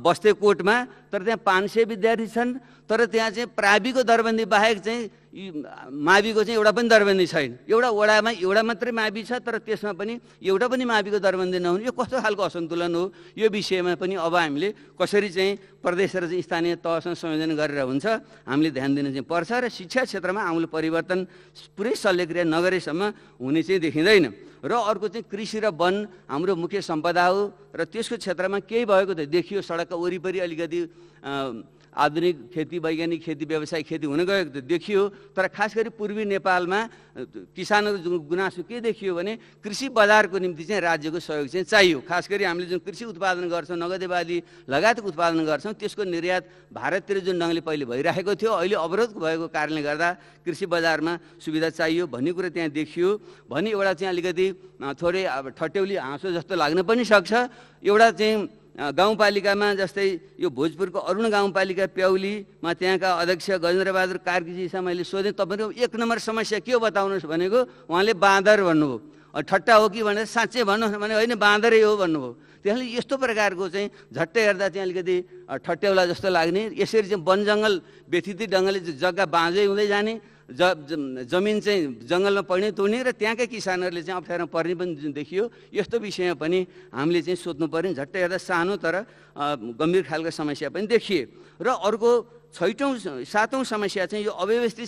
बस्तेकोटमा, तर त्यहाँ पाँच सय विद्यार्थी छन् तर त्यहाँ चाहिँ प्राविको दरबन्दी बाहेक चाहिँ माविको चाहिँ एउटा पनि दरबन्दी छैन। एउटा वडामा एउटा मात्रै मावि छ तर त्यसमा पनि एउटा पनि माविको दरबन्दी नहुने यो कस्तो खालको असन्तुलन हो। यो विषयमा पनि अब हामीले कसरी चाहिँ प्रदेश र चाहिँ स्थानीय तहसँग संयोजन गरेर हुन्छ हामीले ध्यान दिनु चाहिँ पर्छ र शिक्षा क्षेत्रमा आमूल परिवर्तन पुरै शल्यक्रिया नगरेसम्म हुने चाहिँ देखिँदैन। र अर्को चाहिँ कृषि र वन हाम्रो मुख्य सम्पदा हो र त्यसको क्षेत्रमा केही भएको त देखियो, सडकका वरिपरि अलिकति आधुनिक खेती, वैज्ञानिक खेती, व्यावसायिक खेती हुन गएको त देखियो तर खास गरी पूर्वी नेपालमा किसानहरूको गुनासो के देखियो भने कृषि बजारको निम्ति चाहिँ राज्यको सहयोग चाहिँ चाहियो। खास गरी हामीले जुन कृषि उत्पादन गर्छौँ, नगदेबाली लगायतको उत्पादन गर्छौँ त्यसको निर्यात भारततिर जुन ढङ्गले पहिले भइरहेको थियो अहिले अवरोध भएको कारणले गर्दा कृषि बजारमा सुविधा चाहियो भन्ने कुरा त्यहाँ देखियो भने एउटा चाहिँ अलिकति थोरै अब ठट्यौली हाँसो जस्तो लाग्न पनि सक्छ। एउटा चाहिँ गाउँपालिकामा जस्तै यो भोजपुरको अरुण गाउँपालिका प्याउलीमा त्यहाँका अध्यक्ष गजेन्द्रबहादुर कार्कीजीसँग मैले सोधेँ तपाईँको एक नम्बर समस्या के हो बताउनुहोस् भनेको उहाँले बाँदर भन्नुभयो। ठट्टा हो कि भनेर साँच्चै भन्नुहोस् भने होइन बाँदरै हो भन्नुभयो। त्यसले यस्तो प्रकारको चाहिँ झट्टै हेर्दा चाहिँ अलिकति ठट्याउला जस्तो लाग्ने, यसरी चाहिँ वन जङ्गल व्यथिती ढङ्गले जग्गा बाँझै हुँदै जाने, ज जमिन चाहिँ जङ्गलमा पढ्ने तोड्ने र त्यहाँकै किसानहरूले चाहिँ अप्ठ्यारोमा पर्ने पनि जुन देखियो यस्तो विषयमा पनि हामीले चाहिँ सोध्नु पर्ने झट्टै हेर्दा सानो तर गम्भीर खालको समस्या पनि देखिए। र अर्को छैटौँ सातौँ समस्या चाहिँ यो अव्यवस्थित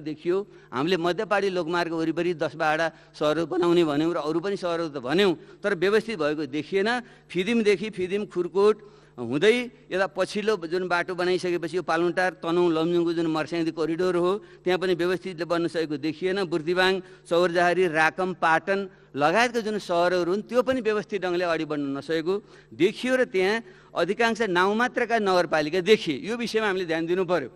सहरीकरण देखियो। हामीले मध्यपाडी लोकमार्ग वरिपरि दस बाह्र सहरहरू बनाउने भन्यौँ र अरू पनि सहरहरू त भन्यौँ तर व्यवस्थित भएको देखिएन। फिदिमदेखि फिदिम खुर्कोट हुँदै यता पछिल्लो जुन बाटो बनाइसकेपछि यो पालुङटार तनहुँ लमजुङको जुन मर्स्याङ्दी कोरिडोर हो त्यहाँ पनि व्यवस्थितले बन्न सकेको देखिएन। बुर्तिवाङ, चौरजहारी, राकम, पाटन लगायतका जुन सहरहरू हुन् त्यो पनि व्यवस्थित ढङ्गले अगाडि बढ्न नसकेको देखियो र त्यहाँ अधिकांश नाउँ मात्रका नगरपालिका देखिए। यो विषयमा हामीले ध्यान दिनु पर्यो।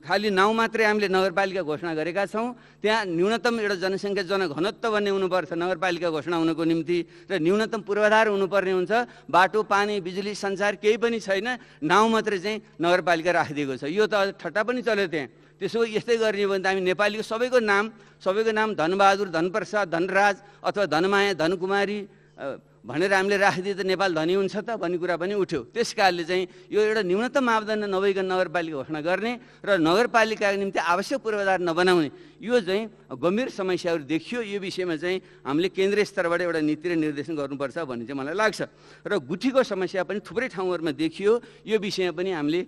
खालि नाउँ मात्रै हामीले नगरपालिका घोषणा गरेका छौँ, त्यहाँ न्यूनतम एउटा जनसङ्ख्या जनघनत्व भन्ने हुनुपर्छ नगरपालिका घोषणा हुनुको निम्ति र न्यूनतम पूर्वाधार हुनुपर्ने हुन्छ। बाटो, पानी, बिजुली, सञ्चार केही पनि छैन, नाउँ मात्रै चाहिँ नगरपालिका राखिदिएको छ। यो त ठट्टा पनि चल्यो त्यहाँ। त्यसो यस्तै गर्ने हो भने त हामी नेपालीको सबैको नाम सबैको नाम धनबहादुर, धनप्रसाद, धनराज अथवा धनमाया, धनकुमारी भनेर हामीले राखिदिए त नेपाल धनी हुन्छ त भन्ने कुरा पनि उठ्यो। त्यस कारणले चाहिँ यो एउटा न्यूनतम मापदण्ड नभइकन नगरपालिका घोषणा गर्ने र नगरपालिकाको निम्ति आवश्यक पूर्वाधार नबनाउने यो चाहिँ गम्भीर समस्याहरू देखियो। यो विषयमा चाहिँ हामीले केन्द्रीय स्तरबाट एउटा नीति र निर्देशन गर्नुपर्छ भन्ने चाहिँ मलाई लाग्छ। र गुठीको समस्या पनि थुप्रै ठाउँहरूमा देखियो, यो विषयमा पनि हामीले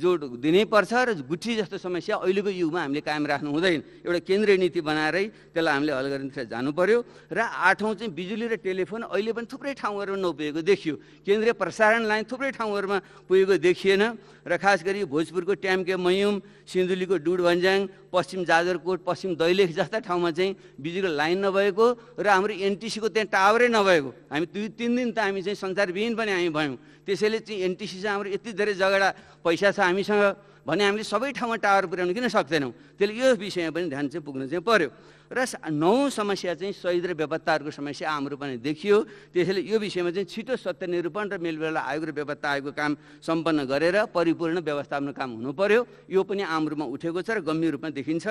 जोड दिनैपर्छ र गुठी जस्तो समस्या अहिलेको युगमा हामीले कायम राख्नु हुँदैन, एउटा केन्द्रीय नीति बनाएरै त्यसलाई हामीले हल गर्ने जानु पर्यो। र आठौँ चाहिँ बिजुली र टेलिफोन अहिले पनि थुप्रै ठाउँहरूमा नपुगेको देखियो, केन्द्रीय प्रसारण लाइन थुप्रै ठाउँहरूमा पुगेको देखिएन। र खास गरी भोजपुरको ट्याम्के, मयुम, सिन्धुलीको डुडभन्ज्याङ, पश्चिम जाजरकोट, पश्चिम दैलेख जस्ता ठाउँमा चाहिँ बिजुलीको लाइन नभएको र हाम्रो एनटिसीको त्यहाँ टावरै नभएको, हामी दुई तिन दिन त हामी चाहिँ सञ्चारविहीन पनि हामी भयौँ। त्यसैले चाहिँ एनटिसीसँग हाम्रो यति धेरै झगडा पैसा छ हामीसँग भने हामीले सबै ठाउँमा टावर पुर्याउनु किन सक्दैनौँ। त्यसले यो विषयमा पनि ध्यान चाहिँ पुग्नु चाहिँ पर्यो। र नौ समस्या चाहिँ शहीद र बेपत्ताहरूको समस्या आम रूपमा देखियो। त्यसैले यो विषयमा चाहिँ छिटो सत्य निरूपण र मेलबेला आयोग र बेपत्ता आयोगको काम सम्पन्न गरेर परिपूर्ण व्यवस्थापन काम हुनु पर्यो। यो पनि आम रूपमा उठेको छ र गम्भीर रूपमा देखिन्छ।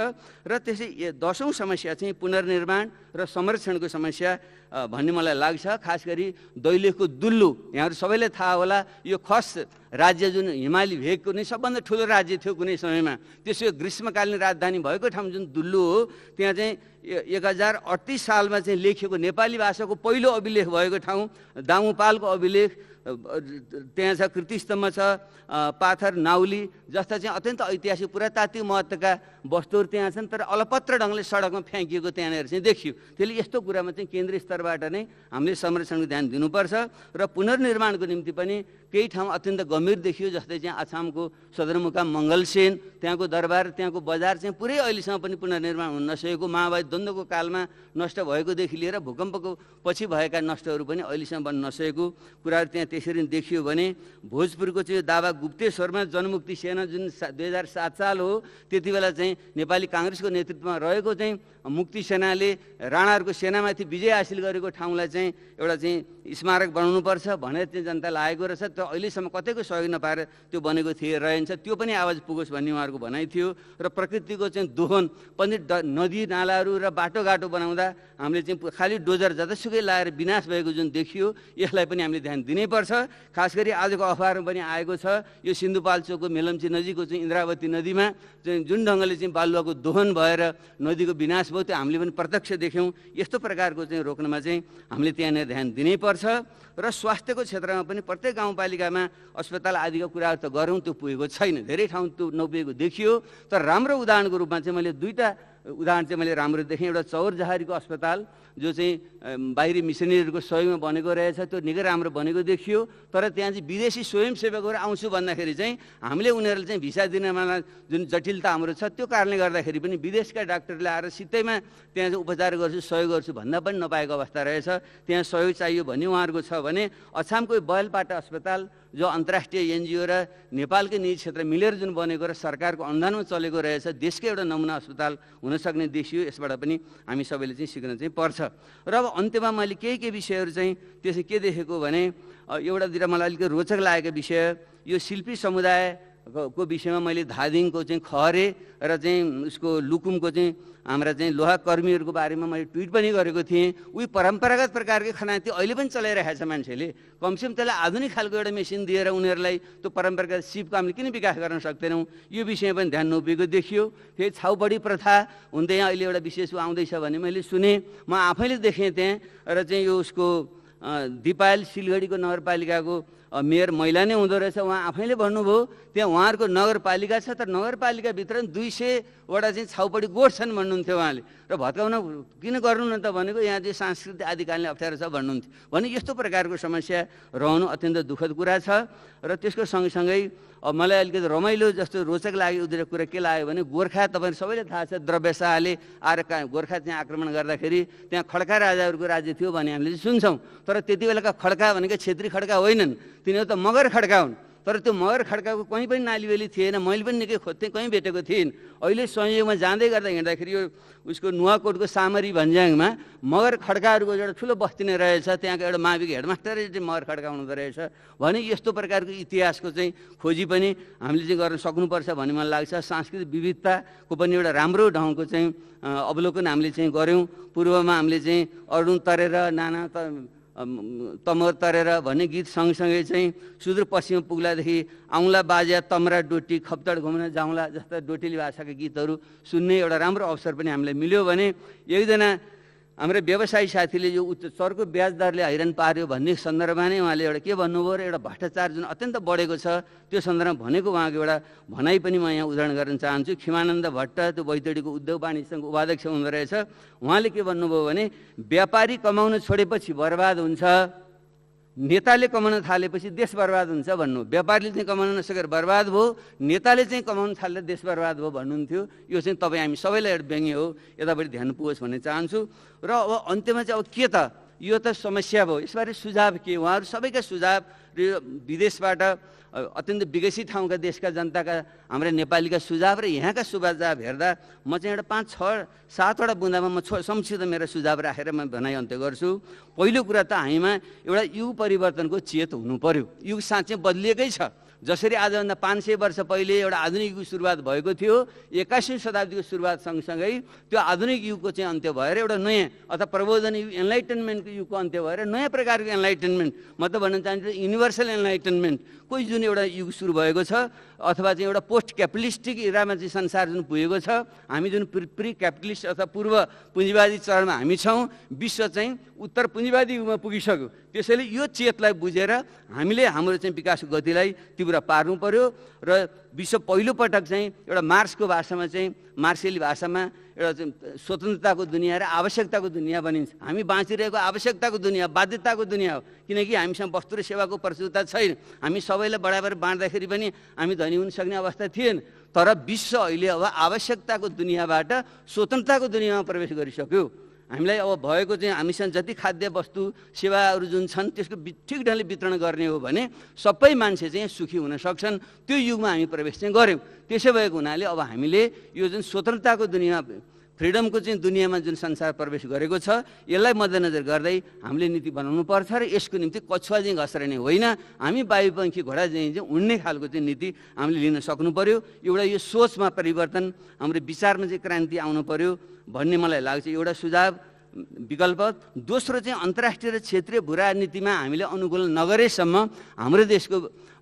र त्यसै दसौँ समस्या चाहिँ पुनर्निर्माण र संरक्षणको समस्या भन्ने मलाई लाग्छ। खास गरी दैलेखको दुल्लु यहाँहरू सबैलाई थाहा होला, यो खस राज्य जुन हिमाली भेगको नै सबभन्दा ठुलो राज्य थियो कुनै समयमा, त्यसको ग्रीष्मकालीन राजधानी भएको ठाउँ जुन दुल्लु हो त्यहाँ चाहिँ एक हजार अडतिस सालमा चाहिँ लेखिएको नेपाली भाषाको पहिलो अभिलेख भएको ठाउँ, दामुपालको अभिलेख त्यहाँ छ कृतिस्तम्भ छ, पाथर नाउली जस्ता चाहिँ अत्यन्त ऐतिहासिक पुरातात्विक महत्त्वका वस्तुहरू त्यहाँ छन्, तर अलपत्र ढङ्गले सडकमा फ्याँकिएको त्यहाँनिर चाहिँ देखियो। त्यसले यस्तो कुरामा चाहिँ केन्द्रीय स्तरबाट नै हामीले संरक्षणको ध्यान दिनुपर्छ र पुनर्निर्माणको निम्ति पनि केही ठाउँ अत्यन्त गम्भीर देखियो। जस्तै चाहिँ आसामको सदरमुकाम मङ्गलसेन, त्यहाँको दरबार, त्यहाँको बजार चाहिँ पुरै अहिलेसम्म पनि पुनर्निर्माण हुन नसकेको, महावादी द्वन्द्वको कालमा नष्ट भएकोदेखि लिएर भूकम्पको पछि भएका नष्टहरू पनि अहिलेसम्म बन्न नसकेको कुराहरू त्यहाँ त्यसरी देखियो। भने भोजपुरको चाहिँ दावा गुप्तेश्वरमा जनमुक्ति सेना जुन दुई हजार सात साल हो, त्यति बेला चाहिँ नेपाली काङ्ग्रेसको नेतृत्वमा रहेको चाहिँ मुक्ति सेनाले राणाहरूको सेनामाथि विजय हासिल गरेको ठाउँलाई चाहिँ एउटा चाहिँ स्मारक बनाउनुपर्छ भनेर चाहिँ जनता लागेको रहेछ, तर अहिलेसम्म कतैको सहयोग नपाएर त्यो बनेको थिए रहन्छ, त्यो पनि आवाज पुगोस् भन्ने उहाँहरूको भनाइ थियो। र प्रकृतिको चाहिँ दोहन पनि नदी नालाहरू र बाटोघाटो बनाउँदा हामीले चाहिँ खाली डोजर जतासुकै लाएर विनाश भएको जुन देखियो, यसलाई पनि हामीले ध्यान दिनैपर्छ। खास गरी आजको अखबारमा पनि आएको छ, यो सिन्धुपाल्चोकको मेलम्ची नजिकको चाहिँ इन्द्रावती नदीमा चाहिँ जुन ढङ्गले चाहिँ बालुवाको दोहन भएर नदीको विनाश भयो, त्यो हामीले पनि प्रत्यक्ष देख्यौँ। यस्तो प्रकारको चाहिँ रोक्नमा चाहिँ हामीले त्यहाँनिर ध्यान दिनैपर्छ। र स्वास्थ्यको क्षेत्रमा पनि प्रत्येक गाउँपालिकामा अस्पताल आदिका कुराहरू त गरौँ, त्यो पुगेको छैन, धेरै ठाउँ त्यो नपुगेको देखियो। तर राम्रो उदाहरणको रूपमा चाहिँ मैले दुईवटा उदाहरण चाहिँ मैले राम्रो देखेँ। एउटा चौर जहारीको अस्पताल जो चाहिँ बाहिरी मिसनरीहरूको सहयोगमा बनेको रहेछ, त्यो निकै राम्रो बनेको देखियो, तर त्यहाँ चाहिँ विदेशी स्वयंसेवकहरू आउँछु भन्दाखेरि चाहिँ हामीले उनीहरूले चाहिँ भिसा दिनमा जुन जटिलता हाम्रो छ, त्यो कारणले गर्दाखेरि पनि विदेशका डाक्टरले आएर सित्तैमा त्यहाँ चाहिँ उपचार गर्छु सहयोग गर्छु भन्दा पनि नपाएको अवस्था रहेछ। त्यहाँ सहयोग चाहियो भन्ने उहाँहरूको छ। भने अछामको बयलपाटा अस्पताल जो अन्तर्राष्ट्रिय एनजिओ र नेपालकै निजी क्षेत्र मिलेर जुन बनेको र सरकारको अनुदानमा चलेको रहेछ, देशकै एउटा नमुना अस्पताल हुनसक्ने देखियो। यसबाट पनि हामी सबैले चाहिँ सिक्न चाहिँ पर्छ। र अब अन्त्यमा मैले केही केही विषयहरू चाहिँ त्यसै के देखेको भने, एउटातिर मलाई अलिकति रोचक लागेको विषय यो शिल्पी समुदायको विषयमा मैले धादिङको चाहिँ खहरे र चाहिँ उसको लुकुमको चाहिँ हाम्रा चाहिँ लोहाकर्मीहरूको बारेमा मैले ट्विट पनि गरेको थिएँ। उही परम्परागत प्रकारकै खनाती अहिले पनि चलाइरहेको छ मान्छेले, कमसेकम त्यसलाई आधुनिक खालको एउटा मेसिन दिएर उनीहरूलाई त्यो परम्परागत सिपको हामीले किन विकास गर्न सक्दैनौँ, यो विषयमा पनि ध्यान नपुगेको देखियो। फेरि छाउबडी प्रथा हुँदै यहाँ अहिले एउटा विशेष आउँदैछ भने मैले सुने, म आफैले देखेँ त्यहाँ। र चाहिँ यो उसको दिपायल सिलगढीको नगरपालिकाको मेयर महिला नै हुँदो रहेछ, उहाँ आफैले भन्नुभयो त्यहाँ उहाँहरूको नगरपालिका छ, तर नगरपालिकाभित्र दुई सयवटा चाहिँ छाउपडी गोठ छन् भन्नुहुन्थ्यो उहाँले। र भत्काउन किन गर्नु न त भनेको यहाँ चाहिँ सांस्कृतिक आदिकालले अप्ठ्यारो छ भन्नुहुन्थ्यो। भने यस्तो प्रकारको समस्या रहनु अत्यन्त दुःखद कुरा छ। र त्यसको सँगसँगै मलाई अलिकति रमाइलो जस्तो रोचक लाग्यो उतिर कुरा के लाग्यो भने, गोर्खा तपाईँहरू सबैले थाहा छ, द्रव्य शाहले आएर गोर्खा चाहिँ आक्रमण गर्दाखेरि त्यहाँ खड्का राजाहरूको राज्य थियो भने हामीले सुन्छौँ, तर त्यति बेलाका खड्का भनेको क्षेत्री खड्का होइनन्, तिनीहरू त मगर खड्का हुन्। तर त्यो मगर खड्काको कहीँ पनि नालीबेली थिएन, मैले पनि निकै खोज्थेँ कहीँ भेटेको थिएन। अहिले संयोगमा जाँदै गर्दा हिँड्दाखेरि यो उसको नुवाकोटको सामरी भन्ज्याङमा मगर खड्काहरूको एउटा ठुलो बस्ती नै रहेछ, त्यहाँको एउटा माविको हेडमास्टरले चाहिँ मगर खड्का हुनुहुँदो रहेछ। भने यस्तो प्रकारको इतिहासको चाहिँ खोजी पनि हामीले चाहिँ गर्न सक्नुपर्छ भन्ने मलाई लाग्छ। सांस्कृतिक विविधताको पनि एउटा राम्रो ढङ्गको चाहिँ अवलोकन हामीले चाहिँ गऱ्यौँ। पूर्वमा हामीले चाहिँ अरुण तरेर नाना त तमर तरेर भन्ने गीत सँगसँगै चाहिँ सुदूरपश्चिम पुग्लादेखि आउँला बाजा तमरा डोटी खप्तड घुम्न जाउँला जस्ता डोटेली भाषाका गीतहरू सुन्ने एउटा राम्रो अवसर पनि हामीलाई मिल्यो। भने एकजना हाम्रो व्यवसायी साथीले यो उच्च चरको ब्याज दरले हैरान पार्यो भन्ने सन्दर्भमा नै उहाँले एउटा के भन्नुभयो र एउटा भ्रष्टाचार जुन अत्यन्त बढेको छ त्यो सन्दर्भमा भनेको उहाँको एउटा भनाइ पनि म यहाँ उदाहरण गर्न चाहन्छु। खिमानन्द भट्ट, त्यो बैतडीको उद्योग वाणिज्यको उपाध्यक्ष हुँदो रहेछ, उहाँले के भन्नुभयो भने, व्यापारी कमाउन छोडेपछि बर्बाद हुन्छ, नेताले कमाउन थालेपछि देश बर्बाद हुन्छ भन्नु। व्यापारीले चाहिँ कमाउन नसकेर बर्बाद भयो, नेताले चाहिँ कमाउन थाल्दा देश बर्बाद भयो भन्नुहुन्थ्यो। यो चाहिँ तपाईँ हामी सबैलाई एउटा व्यङ्ग्य हो, यतापट्टि ध्यान पुगोस् भन्ने चाहन्छु। र अब अन्त्यमा चाहिँ अब के त यो त समस्या भयो, यसबारे सुझाव के? उहाँहरू सबैका सुझाव र विदेशबाट अत्यन्त विकसित ठाउँका देशका जनताका हाम्रा नेपालीका सुझाव र यहाँका सुझाव हेर्दा म चाहिँ एउटा पाँच छ सातवटा बुँदामा म छो संक्षिप्त मेरो सुझाव राखेर म भनाइ अन्त्य गर्छु। पहिलो कुरा त हामीमा एउटा युग परिवर्तनको चेत हुनु पर्यो। युग साँच्चै बदलिएकै छ, जसरी आजभन्दा पांच सय वर्ष पहिले एउटा आधुनिक युगको सुरुवात भएको थियो, एक्काइसौं शताब्दीको सुरुवात सँगसँगै त्यो आधुनिक युगको चाहिँ अन्त्य भएर एउटा नयाँ अथवा प्रबोधन युग एनलाइटनमेन्टको युगको अन्त्य भएर नयाँ प्रकारको एनलाइटनमेन्ट, म त भन्न चाहन्छु युनिभर्सल एनलाइटनमेन्टको जुन एउटा युग सुरु भएको छ अथवा चाहिँ एउटा पोस्ट क्यापिटलिस्टिक इरामा चाहिँ संसार जुन पुगेको छ, हामी जुन प्रि क्यापिटलिस्ट अथवा पूर्व पुँजीवादी चरणमा हामी छौँ, विश्व चाहिँ उत्तर पुँजीवादी युगमा पुगिसक्यो। त्यसैले यो चेतलाई बुझेर हामीले हाम्रो चाहिँ विकास गतिलाई तीव्र पार्नु पर्यो र विश्व पहिलोपटक चाहिँ एउटा मार्क्सको भाषामा चाहिँ मार्क्सेली भाषामा एउटा चाहिँ स्वतन्त्रताको दुनियाँ र आवश्यकताको दुनियाँ बनिन्छ। हामी बाँचिरहेको आवश्यकताको दुनियाँ, बाध्यताको दुनियाँ हो, किनकि हामीसँग वस्तु र सेवाको प्रचुरता छैन। हामी सबैलाई बराबर बाँड्दाखेरि पनि हामी धनी हुन सक्ने अवस्था थिएन, तर विश्व अहिले अब आवश्यकताको दुनियाँबाट स्वतन्त्रताको दुनियाँमा प्रवेश गरिसक्यो। हामीलाई अब भएको चाहिँ हामीसँग जति खाद्य वस्तु सेवाहरू जुन छन् त्यसको ठिक ढङ्गले वितरण गर्ने हो भने सबै मान्छे चाहिँ सुखी हुन सक्छन्, त्यो युगमा हामी प्रवेश चाहिँ गऱ्यौँ। त्यसै भएको हुनाले अब हामीले यो जुन स्वतन्त्रताको दुनियाँ, फ्रिडमको चाहिँ दुनियाँमा जुन संसार प्रवेश गरेको छ, यसलाई मध्यनजर गर्दै हामीले नीति बनाउनु पर्छ र यसको निम्ति कछुवा चाहिँ घस्रने होइन, हामी वायुपङ्खी घोडा चाहिँ उड्ने खालको चाहिँ नीति हामीले लिन सक्नु पर्यो। एउटा यो सोचमा परिवर्तन, हाम्रो विचारमा चाहिँ क्रान्ति आउनु पर्यो भन्ने मलाई लाग्छ। एउटा सुझाव विकल्प। दोस्रो चाहिँ अन्तर्राष्ट्रिय र क्षेत्रीय भूरा नीतिमा हामीले अनुकूलन नगरेसम्म हाम्रो देशको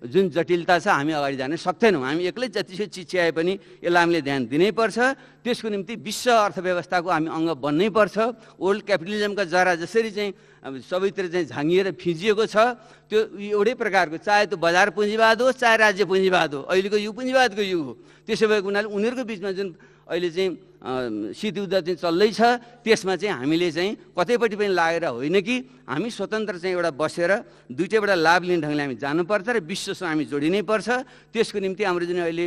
जुन जटिलता छ हामी अगाडि जान सक्दैनौँ। हामी एक्लै जतिसो चिच्याए पनि यसलाई हामीले ध्यान दिनैपर्छ। त्यसको निम्ति विश्व अर्थव्यवस्थाको हामी अङ्ग बन्नैपर्छ। ओल्ड क्यापिटलिजमका जरा जसरी चाहिँ सबैतिर चाहिँ झाँगिएर फिजिएको छ, त्यो एउटै प्रकारको, चाहे त्यो बजार पुँजीवाद हो चाहे राज्य पुँजीवाद हो, अहिलेको युग पुँजीवादको युग हो। त्यसो भएको हुनाले उनीहरूको बिचमा जुन अहिले चाहिँ शीतयुद्ध चाहिँ चल्दैछ, त्यसमा चाहिँ हामीले चाहिँ कतैपट्टि पनि लागेर होइन कि हामी स्वतन्त्र चाहिँ एउटा बसेर दुईटैबाट लाभ लिने ढङ्गले हामी जानुपर्छ र विश्वसँग हामी जोडिनै पर्छ। त्यसको निम्ति हाम्रो जुन अहिले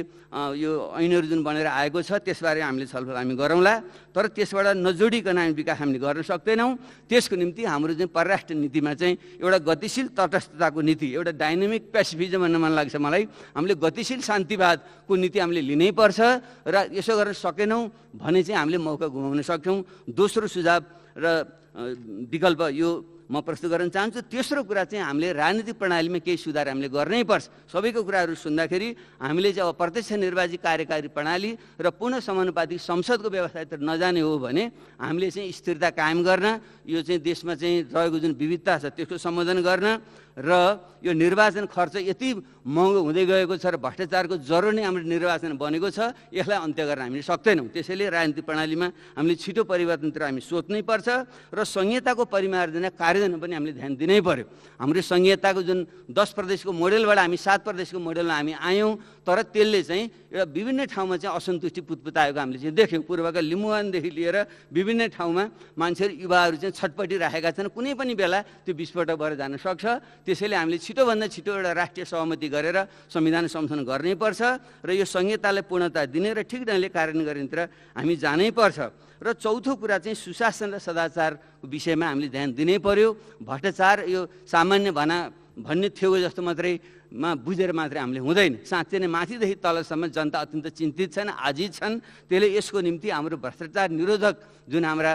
यो ऐनहरू जुन बनेर आएको छ त्यसबारे हामीले छलफल हामी गरौँला, तर त्यसबाट नजोडिकन हामी विकास हामीले गर्न सक्दैनौँ। त्यसको निम्ति हाम्रो चाहिँ परराष्ट्र नीतिमा चाहिँ एउटा गतिशील तटस्थताको नीति, एउटा डाइनामिक पेसिफिजम भन्न मन लाग्छ मलाई। हामीले गतिशील शान्तिवादको नीति हामीले लिनैपर्छ र यसो गर्न सकेनौँ भने चाहिँ हामीले मौका गुमाउन सक्छौँ। दोस्रो सुझाव र विकल्प यो म प्रस्तुत गर्न चाहन्छु। तेस्रो कुरा चाहिँ हामीले राजनीतिक प्रणालीमा केही सुधार हामीले गर्नैपर्छ। सबैको कुराहरू सुन्दाखेरि हामीले चाहिँ अब प्रत्यक्ष निर्वाचित कार्यकारी प्रणाली र पुनः समानुपातिक संसदको व्यवस्थातिर नजाने हो भने हामीले चाहिँ स्थिरता कायम गर्न, यो चाहिँ देशमा चाहिँ रहेको जुन विविधता छ त्यसको सम्बोधन गर्न, र यो निर्वाचन खर्च यति महँगो हुँदै गएको छ र भ्रष्टाचारको जरो नै हाम्रो निर्वाचन बनेको छ, यसलाई अन्त्य गर्न हामीले सक्दैनौँ। त्यसैले राजनीतिक प्रणालीमा हामीले छिटो परिवर्तनतिर हामी सोच्नैपर्छ र संहिताको परिमार्जना कार्यजना पनि हामीले ध्यान दिनै पर्यो। हाम्रो संहिताको जुन दस प्रदेशको मोडेलबाट हामी सात प्रदेशको मोडेलमा हामी आयौँ, तर त्यसले चाहिँ एउटा विभिन्न ठाउँमा चाहिँ असन्तुष्टि पुत्पुताएको हामीले चाहिँ देख्यौँ। पूर्वका लिम्बुवानदेखि लिएर विभिन्न ठाउँमा मान्छेहरू, युवाहरू चाहिँ छटपटिरहेका छन्, कुनै पनि बेला त्यो विस्फोटक भएर जान सक्छ। त्यसैले हामीले छिटोभन्दा छिटो एउटा राष्ट्रिय सहमति गरेर संविधान संशोधन गर्नैपर्छ र यो संहितालाई पूर्णता दिने र ठिक ढङ्गले कार्यान्वयन गर्नेतिर हामी जानैपर्छ। र चौथो कुरा चाहिँ सुशासन र सदाचारको विषयमा हामीले ध्यान दिनै पर्यो। भ्रष्टाचार यो सामान्य भना भन्ने थियो जस्तो मात्रैमा बुझेर मात्रै हामीले हुँदैन। साँच्चै नै माथिदेखि तलसम्म जनता अत्यन्त चिन्तित छन्, आजित छन्। त्यसले यसको निम्ति हाम्रो भ्रष्टाचार निरोधक जुन हाम्रा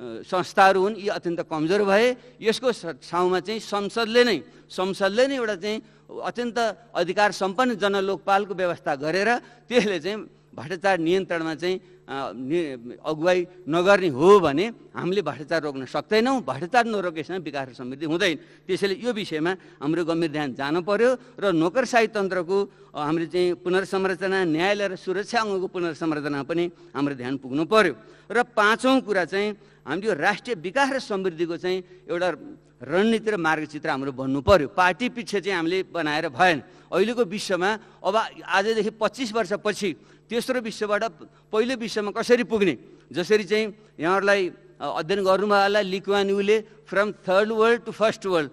संस्थाहरू हुन् यी अत्यन्त कमजोर भए। यसको ठाउँमा चाहिँ संसदले नै संसदले नै एउटा चाहिँ अत्यन्त अधिकार सम्पन्न जनलोकपालको व्यवस्था गरेर त्यसले चाहिँ भ्रष्टाचार नियन्त्रणमा चाहिँ अगुवाई नगर्ने हो भने हामीले भ्रष्टाचार रोक्न सक्दैनौँ। भ्रष्टाचार नरोकेसम्म विकास र समृद्धि हुँदैन। त्यसैले यो विषयमा हाम्रो गम्भीर ध्यान जानु पर्यो र नोकरशाही तन्त्रको हाम्रो चाहिँ पुनर्संरचना, न्यायालय र सुरक्षा अङ्गको पुनर्संरचना पनि हाम्रो ध्यान पुग्नु पर्यो। र पाँचौँ कुरा चाहिँ हामीले यो राष्ट्रिय विकास र समृद्धिको चाहिँ एउटा रणनीति र मार्गचित्र हाम्रो बन्नु पर्यो। पार्टी पछि चाहिँ हामीले बनाएर भएन। अहिलेको विश्वमा अब आजदेखि पच्चिस वर्षपछि तेस्रो विश्वबाट पहिलो विश्वमा कसरी पुग्ने, जसरी चाहिँ यहाँहरूलाई अध्ययन गर्नुभएला लिक्वान्युले from third world to first world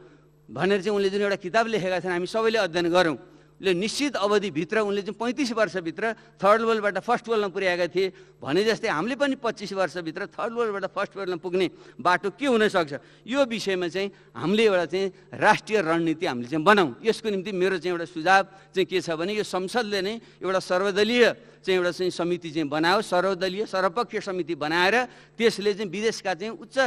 भनेर चाहिँ उनले जुन एउटा किताब लेखेका छन्, हामी सबैले अध्ययन गरौँ। ले निश्चित अवधिभित्र उनले चाहिँ पैँतिस वर्षभित्र थर्ड वर्ल्डबाट फर्स्ट वर्ल्डमा पुर्याएका थिए भने जस्तै हामीले पनि पच्चिस वर्षभित्र थर्ड वर्ल्डबाट फर्स्ट वर्ल्डमा पुग्ने बाटो के हुनसक्छ, यो विषयमा चाहिँ हामीले एउटा चाहिँ राष्ट्रिय रणनीति हामीले चाहिँ बनाउँ। यसको निम्ति मेरो चाहिँ एउटा सुझाव चाहिँ के छ भने यो संसदले नै एउटा सर्वदलीय चाहिँ एउटा चाहिँ समिति चाहिँ बनायो, सर्वदलीय सर्वपक्षीय समिति बनाएर त्यसले चाहिँ विदेशका चाहिँ उच्च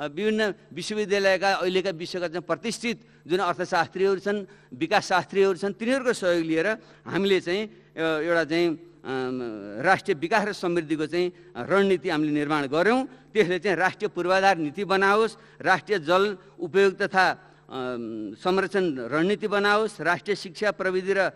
विभिन्न विश्वविद्यालयका अहिलेका विश्वका चाहिँ प्रतिष्ठित जुन अर्थशास्त्रीहरू छन्, विकासशास्त्रीहरू छन्, तिनीहरूको सहयोग लिएर हामीले चाहिँ एउटा चाहिँ राष्ट्रिय विकास र समृद्धिको चाहिँ रणनीति हामीले निर्माण गऱ्यौँ। त्यसले चाहिँ राष्ट्रिय पूर्वाधार नीति बनाओस्, राष्ट्रिय जल उपयोग तथा संरक्षण रणनीति बनाओस्, राष्ट्रिय शिक्षा प्रविधि र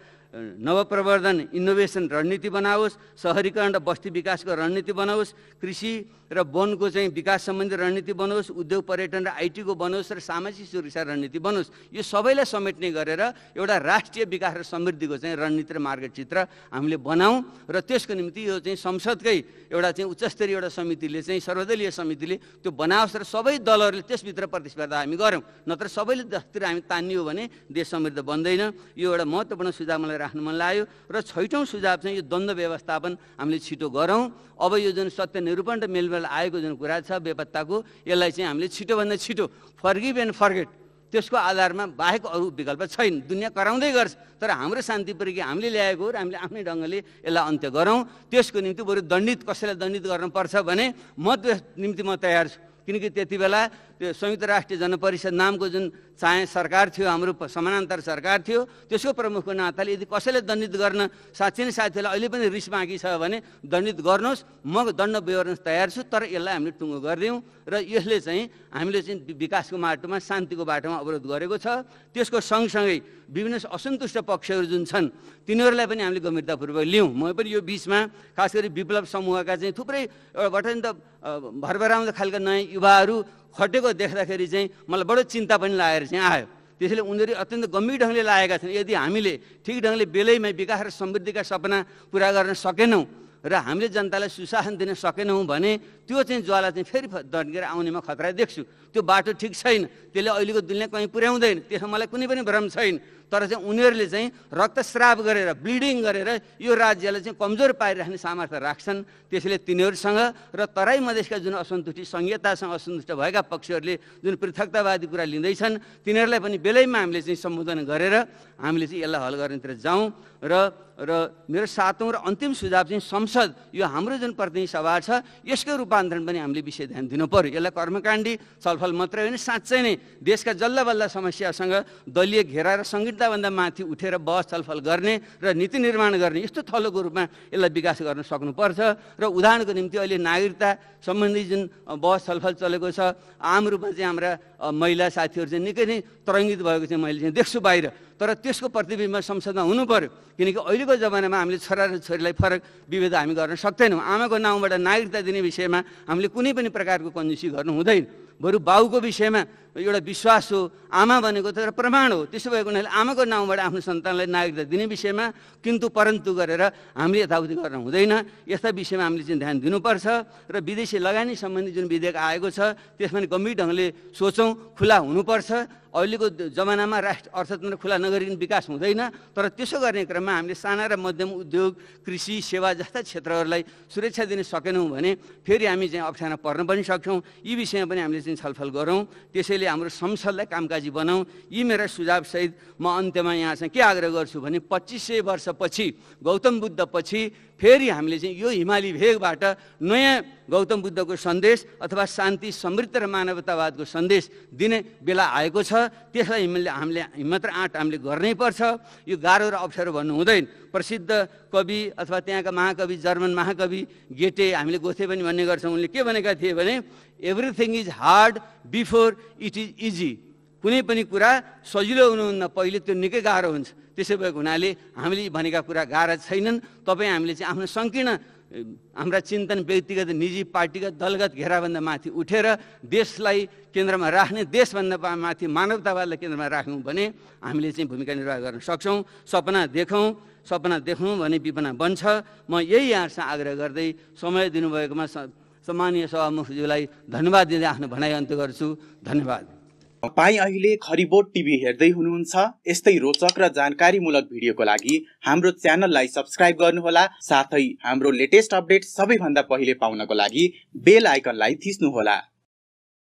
नवप्रवर्धन इनोभेसन रणनीति बनाओस्, सहरीकरण र बस्ती विकासको रणनीति बनाओस्, कृषि र वनको चाहिँ विकास सम्बन्धी रणनीति बनोस्, उद्योग पर्यटन र आइटीको बनोस् र सामाजिक सुरक्षा रणनीति बनोस्। यो सबैलाई समेट्ने गरेर एउटा राष्ट्रिय विकास र समृद्धिको चाहिँ रणनीति र मार्गचित्र हामीले बनाऊ र त्यसको निम्ति यो चाहिँ संसदकै एउटा चाहिँ उच्चस्तरीय एउटा समितिले चाहिँ सर्वदलीय समितिले त्यो बनाओस् र सबै दलहरूले त्यसभित्र प्रतिस्पर्धा हामी गऱ्यौँ। नत्र सबैले दसतिर हामी तान्ने हो भने देश समृद्ध बन्दैन। यो एउटा महत्त्वपूर्ण सुझाव मलाई राख्नु मन लाग्यो। र छैटौँ सुझाव चाहिँ यो द्वन्द्व व्यवस्थापन हामीले छिटो गरौँ। अब यो जुन सत्य निरूपण र मेलमेल आएको जुन कुरा छ बेपत्ताको, यसलाई चाहिँ हामीले छिटोभन्दा छिटो फर्गिभ एन्ड फर्गेट, त्यसको आधारमा बाहेक अरू विकल्प छैन। दुनियाँ कराउँदै गर्छ, तर हाम्रो शान्ति प्रक्रिया हामीले ल्याएको र हामीले आफ्नै ढङ्गले यसलाई अन्त्य गरौँ। त्यसको निम्ति बरु दण्डित कसैलाई दण्डित गर्नुपर्छ भने म त्यसको निम्ति म तयार छु, किनकि त्यति बेला त्यो संयुक्त राष्ट्र जनपरिषद नामको जुन चाहे सरकार थियो, हाम्रो समानान्तर सरकार थियो, त्यसको प्रमुखको नाताले यदि कसैले दण्डित गर्न साँच्चै नै साथीहरूलाई अहिले पनि रिस बाँकी छ भने दण्डित गर्नुहोस्, म दण्ड व्यवहार्न तयार छु, तर यसलाई हामीले टुङ्गो गरिदिउँ। र यसले चाहिँ हामीले चाहिँ विकासको बाटोमा शान्तिको बाटोमा अवरोध गरेको छ। त्यसको सँगसँगै विभिन्न असन्तुष्ट पक्षहरू जुन छन् तिनीहरूलाई पनि हामीले गम्भीरतापूर्वक लियौँ। म पनि यो बिचमा खास गरी विप्लव समूहका चाहिँ थुप्रैबाट नि त भरभराउँदो खालका नयाँ युवाहरू खटेको देख्दाखेरि चाहिँ मलाई बडो चिन्ता पनि लागेर चाहिँ आयो। त्यसैले उनीहरू अत्यन्त गम्भीर ढङ्गले लागेका छन्। यदि हामीले ठिक ढङ्गले बेलैमा विकास र समृद्धिका सपना पुरा गर्न सकेनौँ र हामीले जनतालाई सुशासन दिन सकेनौँ भने त्यो चाहिँ ज्वाला चाहिँ फेरि दन्केर आउनेमा खतरा देख्छु। त्यो बाटो ठिक छैन, त्यसले अहिलेको दुनियाँ कहीँ पुर्याउँदैन, त्यसमा मलाई कुनै पनि भ्रम छैन। तर चाहिँ उनीहरूले चाहिँ रक्तस्राव गरेर ब्लिडिङ गरेर यो राज्यलाई चाहिँ कमजोर पारिराख्ने सामर्थ्य राख्छन्। त्यसैले तिनीहरूसँग र तराई मधेसका जुन असन्तुष्टि संहितासँग असन्तुष्ट भएका पक्षहरूले जुन पृथकतावादी कुरा लिँदैछन् तिनीहरूलाई पनि बेलैमा हामीले चाहिँ सम्बोधन गरेर हामीले चाहिँ यसलाई हल गर्नेतिर जाउँ। र र मेरो सातौँ र अन्तिम सुझाव चाहिँ संसद, यो हाम्रो जुन प्रतिनिधि सभा छ यसको रूपान्तरण पनि हामीले विशेष ध्यान दिनु पर्यो। यसलाई कर्मकाण्डी छलफल मात्रै होइन, साँच्चै नै देशका जल्दाबल्दा समस्यासँग दलीय घेरा र सङ्गठनताभन्दा माथि उठेर बहस छलफल गर्ने र नीति निर्माण गर्ने यस्तो थलोको रूपमा यसलाई विकास गर्न सक्नुपर्छ। र उदाहरणको निम्ति अहिले नागरिकता सम्बन्धी जुन बहस छलफल चलेको छ, आम रूपमा चाहिँ हाम्रा महिला साथीहरू चाहिँ निकै नै तरङ्गित भएको चाहिँ मैले चाहिँ देख्छु बाहिर। तर त्यसको प्रतिबिम्ब संसदमा हुनु पर्यो, किनकि अहिलेको जमानामा हामीले छोरा र छोरीलाई फरक विभेद हामी गर्न सक्दैनौँ। आमाको नाउँबाट नागरिकता दिने विषयमा हामीले कुनै पनि प्रकारको कन्जुसी गर्नु हुँदैन। बरु बाउको विषयमा एउटा विश्वास हो, आमा भनेको तर प्रमाण हो। त्यसो भएको हुनाले आमाको नाउँबाट आफ्नो सन्तानलाई नागरिकता दिने विषयमा किन्तु परन्तु गरेर हामीले यथावधि गर्न हुँदैन। यस्ता विषयमा हामीले चाहिँ ध्यान दिनुपर्छ। र विदेशी लगानी सम्बन्धी जुन विधेयक आएको छ त्यसमा पनि गम्भीर ढङ्गले सोचौँ, खुला हुनुपर्छ। अहिलेको जमानामा राष्ट्र अर्थतन्त्र खुला नगरिकन विकास हुँदैन, तर त्यसो गर्ने क्रममा हामीले साना र मध्यम उद्योग, कृषि, सेवा जस्ता क्षेत्रहरूलाई सुरक्षा दिन सकेनौँ भने फेरि हामी चाहिँ अप्ठ्यारा पर्न पनि सक्छौँ। यी विषयमा पनि हामीले चाहिँ छलफल गरौँ। त्यसैले हाम्रो संसदलाई कामकाजी बनाउँ। यी मेरा सुझावसहित म अन्त्यमा यहाँसँग के आग्रह गर्छु भने पच्चिस सय वर्षपछि, गौतम बुद्धपछि फेरि हामीले चाहिँ यो हिमाली भेगबाट नयाँ गौतम बुद्धको सन्देश अथवा शान्ति, समृद्धि र मानवतावादको सन्देश दिने बेला आएको छ। त्यसलाई हामीले हामीले हिम्मत र आँट हामीले गर्नै पर्छ। यो गाह्रो र अप्ठ्यारो भन्नु हुँदैन। प्रसिद्ध कवि अथवा त्यहाँका महाकवि, जर्मन महाकवि गेटे, हामीले गोथे पनि भन्ने गर्छौँ, उनले के भनेका थिए भने everything is hard before it is easy. कुनै पनि कुरा सजिलो हुनुहुन्न, पहिले त्यो निकै गाह्रो हुन्छ। त्यसो भएको हुनाले हामीले भनेका कुरा गाह्रो छैनन्। तपाईँ हामीले चाहिँ आफ्नो सङ्कीर्ण हाम्रा चिन्तन व्यक्तिगत, निजी, पार्टीगत, दलगत घेराभन्दा माथि उठेर देशलाई केन्द्रमा राख्ने, देशभन्दा माथि मानवतावादलाई केन्द्रमा राख्यौँ भने हामीले चाहिँ भूमिका निर्वाह गर्न सक्छौँ। सपना देखौँ, सपना देख्यौँ भने विपना बन्छ। म यही यहाँसँग आग्रह गर्दै समय दिनुभएकोमा सम्माननीय सभामुखज्यूलाई धन्यवाद दिँदै आफ्नो भनाइ अन्त्य गर्छु। धन्यवाद। तपाईँ अहिले खरिबोट टिभी हेर्दै हुनुहुन्छ। यस्तै रोचक र जानकारीमूलक भिडियोको लागि हाम्रो च्यानललाई सब्सक्राइब गर्नुहोला। साथै हाम्रो लेटेस्ट अपडेट सबैभन्दा पहिले पाउनको लागि बेल आइकनलाई थिच्नुहोला।